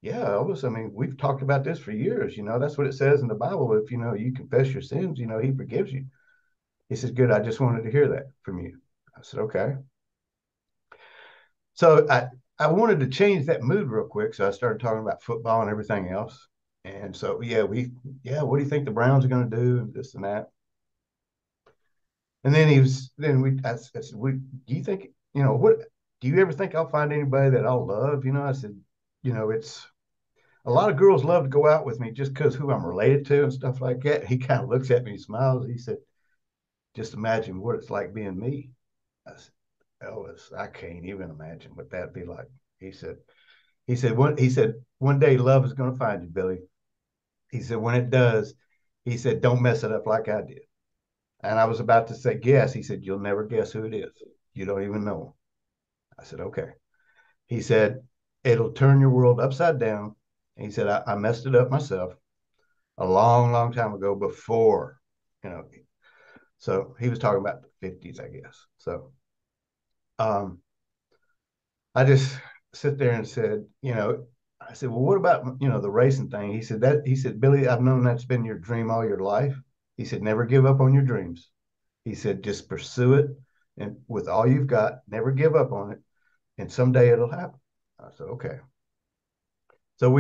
yeah, Elvis, I mean, we've talked about this for years, you know, that's what it says in the Bible. If, you know, you confess your sins, you know, he forgives you. He says, good, I just wanted to hear that from you. I said, okay. So I wanted to change that mood real quick, so I started talking about football and everything else. And so, yeah, what do you think the Browns are going to do, and this and that? And then I said, do you think, you know, what, do you ever think I'll find anybody that I'll love? You know, I said, you know, it's, a lot of girls love to go out with me just because who I'm related to and stuff like that. He kind of looks at me, smiles. He said, just imagine what it's like being me. I said, Elvis, I can't even imagine what that'd be like. He said, one day love is going to find you, Billy. He said, when it does, he said, don't mess it up like I did. And I was about to say, guess. He said, you'll never guess who it is. You don't even know. I said, okay. He said, it'll turn your world upside down. And he said, I messed it up myself a long, long time ago before, you know. So he was talking about the 50s, I guess. So I just sit there and said, you know, I said, well, what about, you know, the racing thing? He said, Billy, I've known that's been your dream all your life. He said, never give up on your dreams. He said, just pursue it. And with all you've got, never give up on it. And someday it'll happen. I said, okay. So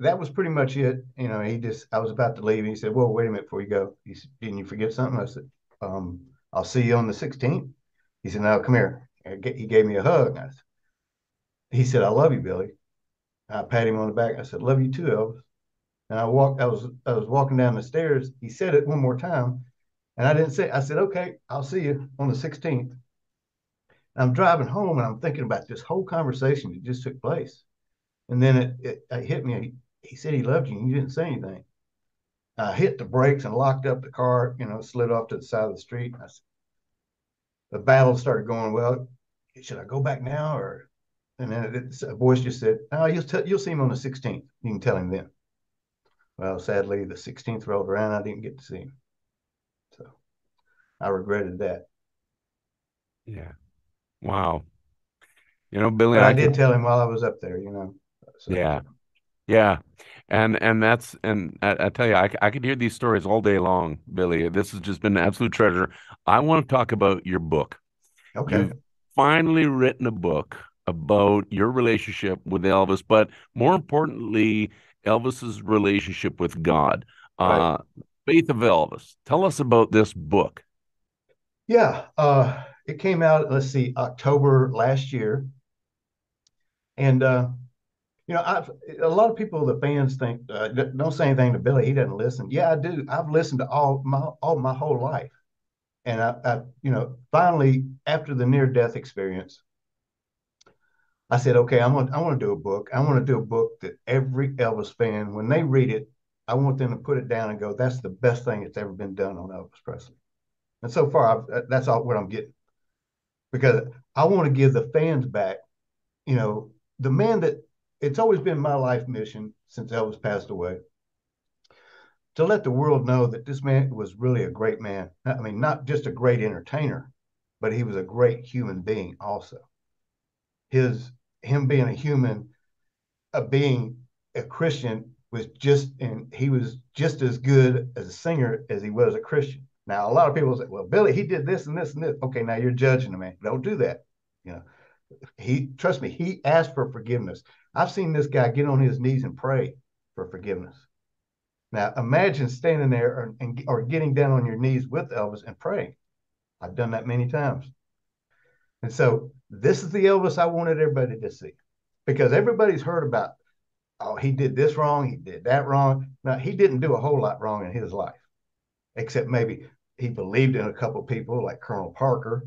that was pretty much it. You know, I was about to leave. And he said, well, wait a minute before you go. He said, didn't you forget something? I said, I'll see you on the 16th. He said, no, come here. He gave me a hug. I said, he said, I love you, Billy. I pat him on the back. I said, love you too, Elvis. And I was walking down the stairs. He said it one more time. And I didn't say, I said, okay, I'll see you on the 16th. And I'm driving home and I'm thinking about this whole conversation that just took place. And then it hit me. He said he loved you and you didn't say anything. I hit the brakes and locked up the car, you know, slid off to the side of the street. I said, the battle started going, well, should I go back now? Or, and then a voice just said, oh, you'll see him on the 16th. You can tell him then. Well, sadly, the 16th rolled around. I didn't get to see him. So I regretted that. Yeah. Wow. You know, Billy, I did tell him while I was up there, you know. So. Yeah. Yeah. And I tell you, I could hear these stories all day long, Billy. This has just been an absolute treasure. I want to talk about your book. Okay. You've finally written a book about your relationship with Elvis, but more importantly, Elvis's relationship with God. Right. Faith of Elvis. Tell us about this book. Yeah. It came out, let's see, October last year. And, you know, a lot of people, the fans think, don't say anything to Billy. He doesn't listen. Yeah, I do. I've listened to all my whole life. And I you know, finally, after the near-death experience, I said, okay, I want to do a book. I want to do a book that every Elvis fan, when they read it, I want them to put it down and go, that's the best thing that's ever been done on Elvis Presley. And so far, that's all what I'm getting. Because I want to give the fans back, you know, the man that, it's always been my life mission since Elvis passed away, to let the world know that this man was really a great man. I mean, not just a great entertainer, but he was a great human being also. Him being a human, being a Christian, he was just as good as a singer as he was a Christian. Now, a lot of people say, well, Billy, he did this and this and this. Okay, now you're judging the man. Don't do that. You know, trust me, he asked for forgiveness. I've seen this guy get on his knees and pray for forgiveness. Now, imagine standing there or getting down on your knees with Elvis and praying. I've done that many times. And so this is the Elvis I wanted everybody to see, because everybody's heard about, oh, he did this wrong, he did that wrong. Now, he didn't do a whole lot wrong in his life, except maybe he believed in a couple people like Colonel Parker.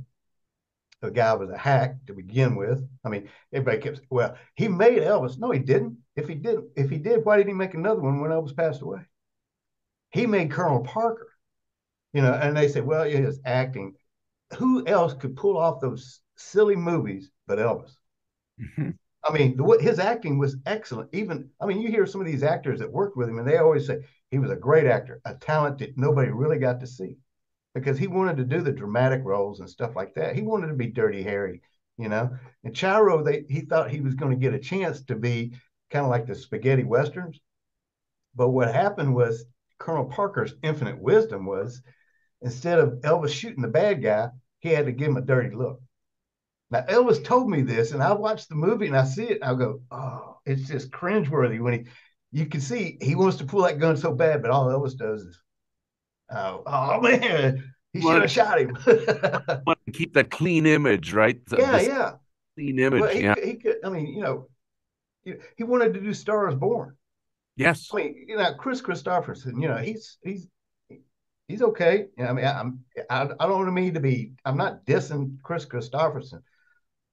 The guy was a hack to begin with. I mean, everybody kept saying, well, he made Elvis. No, he didn't. If he did, why did he make another one when Elvis passed away? He made Colonel Parker, you know, and they said, well, it is acting. Who else could pull off those silly movies but Elvis? Mm-hmm. I mean, his acting was excellent. Even, I mean, you hear some of these actors that worked with him, and they always say he was a great actor, a talent that nobody really got to see, because he wanted to do the dramatic roles and stuff like that. He wanted to be Dirty Harry, you know. And Chiro, he thought he was going to get a chance to be kind of like the spaghetti westerns. But what happened was Colonel Parker's infinite wisdom was, instead of Elvis shooting the bad guy, he had to give him a dirty look. Now, Elvis told me this, and I watched the movie, and I see it, and I go, oh, it's just cringeworthy when you can see he wants to pull that gun so bad, but all Elvis does is, oh man, he should have shot him. Want to keep that clean image, right? Yeah. Clean image, well, he could, I mean, you know, he wanted to do Star is Born. Yes. I mean, you know, Chris Christopherson, you know, he's okay. You know, I mean, I don't mean to be, I'm not dissing Chris Christopherson,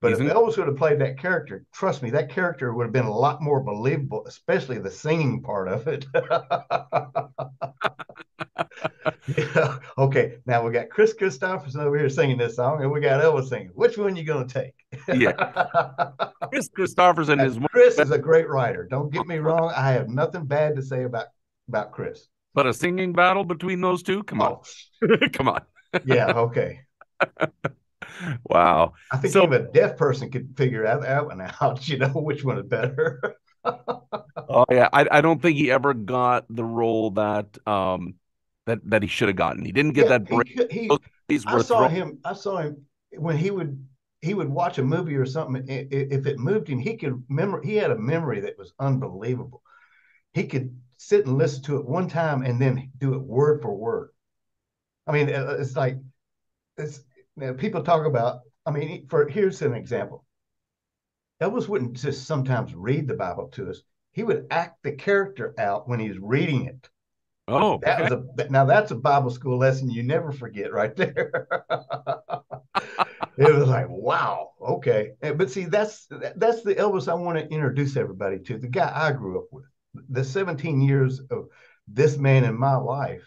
but if Elvis would have played that character, trust me, that character would have been a lot more believable, especially the singing part of it. Yeah. Okay, now we got Chris Christopherson over here singing this song, and we got Elvis singing. Which one you going to take? Yeah, Chris Christopherson is one. Chris is a great writer. Don't get me wrong. I have nothing bad to say about Chris. But a singing battle between those two? Come on. Come on. Yeah, okay. Wow. I think even a deaf person could figure out that one out, you know, which one is better. Oh, yeah. I don't think he ever got the role that he should have gotten. He didn't get that break. I saw him when he would watch a movie or something. If it moved him, he had a memory that was unbelievable. He could sit and listen to it one time and then do it word for word. I mean, it's like, you know, people talk about, I mean, here's an example. Elvis wouldn't just sometimes read the Bible to us. He would act the character out when he's reading it. Oh, that was now that's a Bible school lesson you never forget right there. It was like, wow, okay. But see, that's the Elvis I want to introduce everybody to, the guy I grew up with. The 17 years of this man in my life,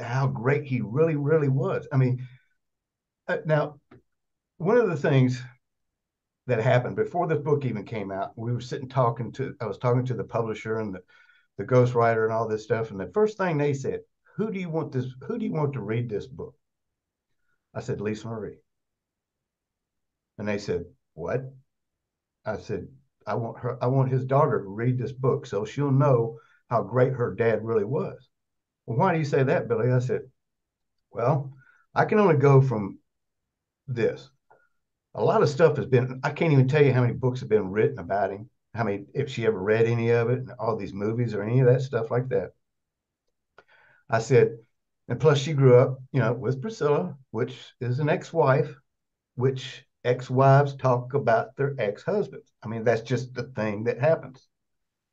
how great he really, really was. I mean, now, one of the things that happened before this book even came out, we were sitting I was talking to the publisher and the ghostwriter and all this stuff. And the first thing they said, who do you want to read this book? I said, Lisa Marie. And they said, what? I said, I want his daughter to read this book so she'll know how great her dad really was. Well, why do you say that, Billy? I said, well, I can only go from this. A lot of stuff has been, I can't even tell you how many books have been written about him. I mean, if she ever read any of it, and all these movies or any of that stuff like that. I said, and plus she grew up, you know, with Priscilla, which is an ex-wife, which ex-wives talk about their ex-husbands. I mean, that's just the thing that happens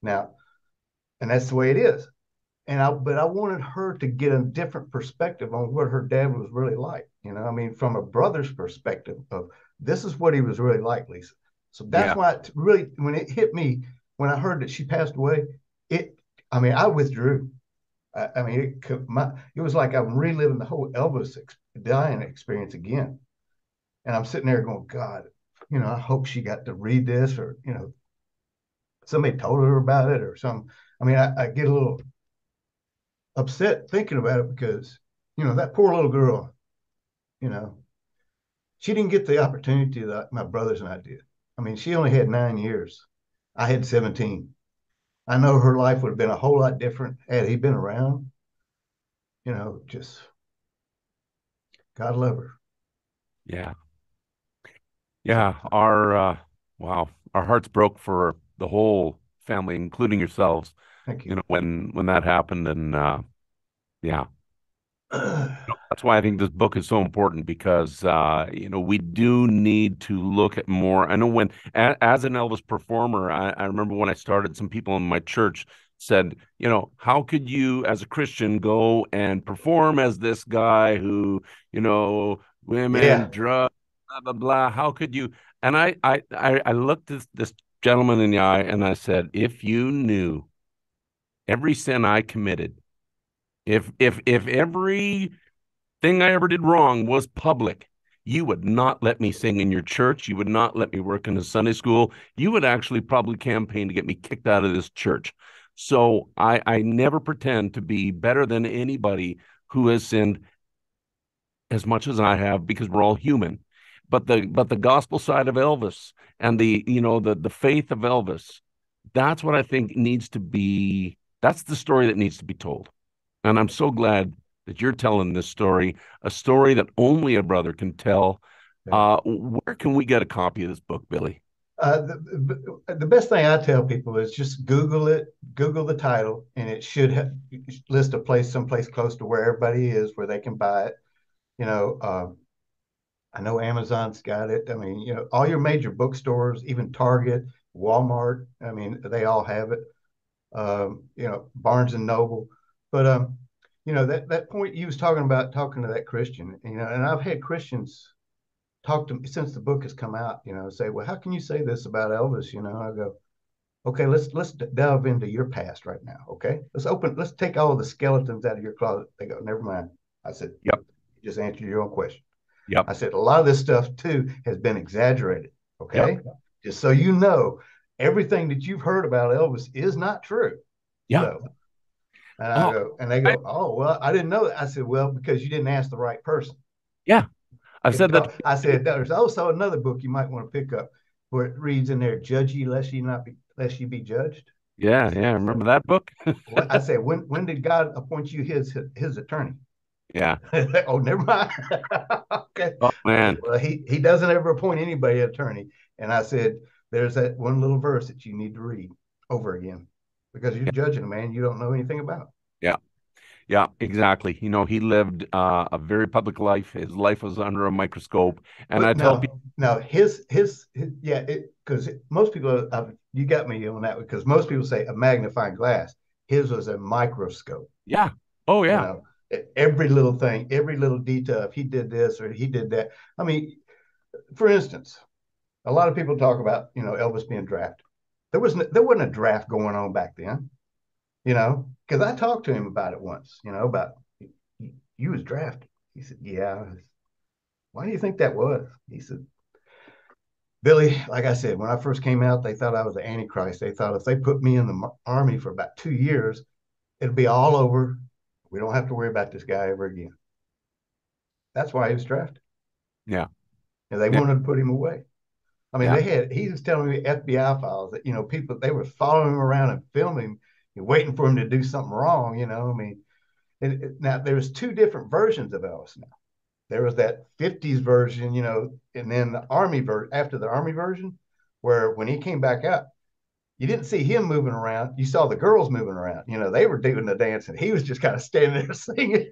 now. And that's the way it is. And but I wanted her to get a different perspective on what her dad was really like. You know, I mean, from a brother's perspective of this is what he was really like, Lisa. So that's why it really, when it hit me, when I heard that she passed away, I mean, I withdrew. I mean, it was like I'm reliving the whole Elvis dying experience again. And I'm sitting there going, God, you know, I hope she got to read this, or, you know, somebody told her about it or something. I mean, I get a little upset thinking about it because, you know, that poor little girl, you know, she didn't get the opportunity that my brothers and I did. I mean, she only had 9 years. I had 17. I know her life would have been a whole lot different had he been around. You know, just God love her. Yeah. Yeah. Our hearts broke for the whole family, including yourselves. Thank you. You know, when that happened, and yeah. That's why I think this book is so important, because you know, we do need to look at more. I know when, as an Elvis performer, I remember when I started, some people in my church said, you know, how could you as a Christian go and perform as this guy who, you know, women, drugs, blah blah blah, how could you? And I looked this gentleman in the eye and I said, if you knew every sin I committed, if every thing I ever did wrong was public, you would not let me sing in your church. You would not let me work in a Sunday school. You would actually probably campaign to get me kicked out of this church. So I never pretend to be better than anybody who has sinned as much as I have, because we're all human. But the gospel side of Elvis and the faith of Elvis, that's what I think needs to be. That's the story that needs to be told. And I'm so glad that you're telling this story, a story that only a brother can tell. Where can we get a copy of this book, Billy? The best thing I tell people is just Google it, Google the title, and it should list a place, someplace close to where everybody is, where they can buy it. You know, I know Amazon's got it. I mean, you know, all your major bookstores, even Target, Walmart, I mean, they all have it. Barnes and Noble. But, you know, that point you was talking about, talking to that Christian, you know, and I've had Christians talk to me since the book has come out, you know, say, well, how can you say this about Elvis? You know, I go, okay, let's delve into your past right now. Okay. Let's take all the skeletons out of your closet. They go, never mind. I said, yep. You just answer your own question. Yep. I said, a lot of this stuff too has been exaggerated. Okay. Yep. Just so you know, everything that you've heard about Elvis is not true. Yeah. So, and I go, and they go, oh, well, I didn't know that. I said, well, because you didn't ask the right person. Yeah. I've said that. I said, there's also another book you might want to pick up where it reads in there, judge ye lest ye be judged. Yeah. Yeah. Remember that book? I said, when did God appoint you his attorney? Yeah. Oh, never mind. Okay. Oh, man. Well, he doesn't ever appoint anybody an attorney. And I said, there's that one little verse that you need to read over again because you're judging a man you don't know anything about. Yeah. Yeah, exactly. You know, he lived a very public life. His life was under a microscope. And but I tell people. No, his yeah, because most people, you got me on that because most people say a magnifying glass. His was a microscope. Yeah. Oh, yeah. You know? Every little thing, every little detail, if he did this or he did that. I mean, for instance, a lot of people talk about, you know, Elvis being drafted. There wasn't a draft going on back then, you know, because I talked to him about it once, you know, about you was drafted. He said, yeah. I said, why do you think that was? He said, Billy, like I said, when I first came out, they thought I was the Antichrist. They thought if they put me in the army for about 2 years, it'd be all over. We don't have to worry about this guy ever again. That's why he was drafted. Yeah. And they wanted to put him away. I mean, he was telling me FBI files that, you know, people, they were following him around and filming him, and waiting for him to do something wrong, you know. I mean, now there was two different versions of Elvis now. There was that 50s version, you know, and then the Army version, after the Army version, where when he came back up, you didn't see him moving around. You saw the girls moving around. You know, they were doing the dance, and he was just kind of standing there singing.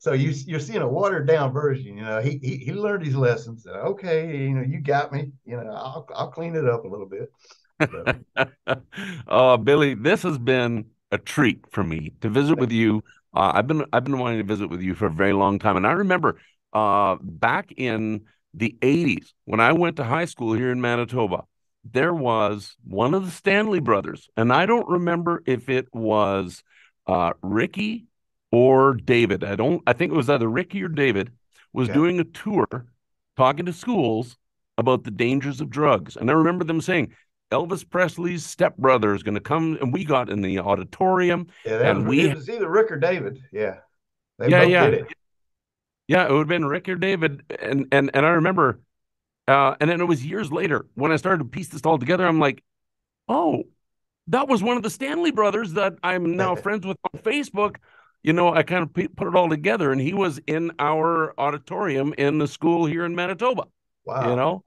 So you're seeing a watered down version. You know, he learned his lessons. Okay, you know, you got me. You know, I'll clean it up a little bit. So. Billy, this has been a treat for me to visit with you. I've been wanting to visit with you for a very long time, and I remember back in the 80s when I went to high school here in Manitoba. There was one of the Stanley brothers, and I don't remember if it was Ricky or David. I think it was either Ricky or David was doing a tour talking to schools about the dangers of drugs. And I remember them saying, Elvis Presley's stepbrother is going to come, and we got in the auditorium. Yeah, it was either Rick or David. Yeah. They both did it. Yeah, it would have been Rick or David. And I remember... and then it was years later when I started to piece this all together. I'm like, oh, that was one of the Stanley brothers that I'm now friends with on Facebook. You know, I kind of put it all together, and he was in our auditorium in the school here in Manitoba. Wow. You know?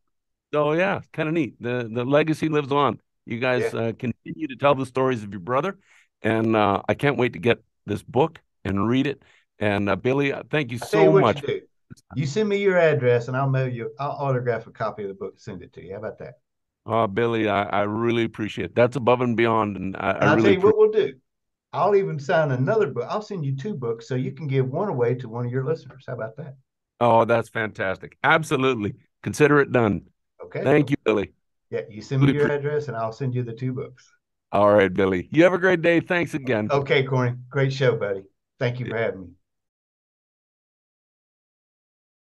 So, yeah, it's kind of neat. The legacy lives on. You guys continue to tell the stories of your brother, and I can't wait to get this book and read it. And, Billy, thank you so much. You send me your address, and I'll mail you. I'll autograph a copy of the book and send it to you. How about that? Oh, Billy, I really appreciate it. That's above and beyond. And I'll really tell you what we'll do. I'll even sign another book. I'll send you two books so you can give one away to one of your listeners. How about that? Oh, that's fantastic. Absolutely. Consider it done. Okay. Thank you, Billy. Yeah, you send me your address, and I'll send you the two books. All right, Billy. You have a great day. Thanks again. Okay, Corny. Great show, buddy. Thank you for having me.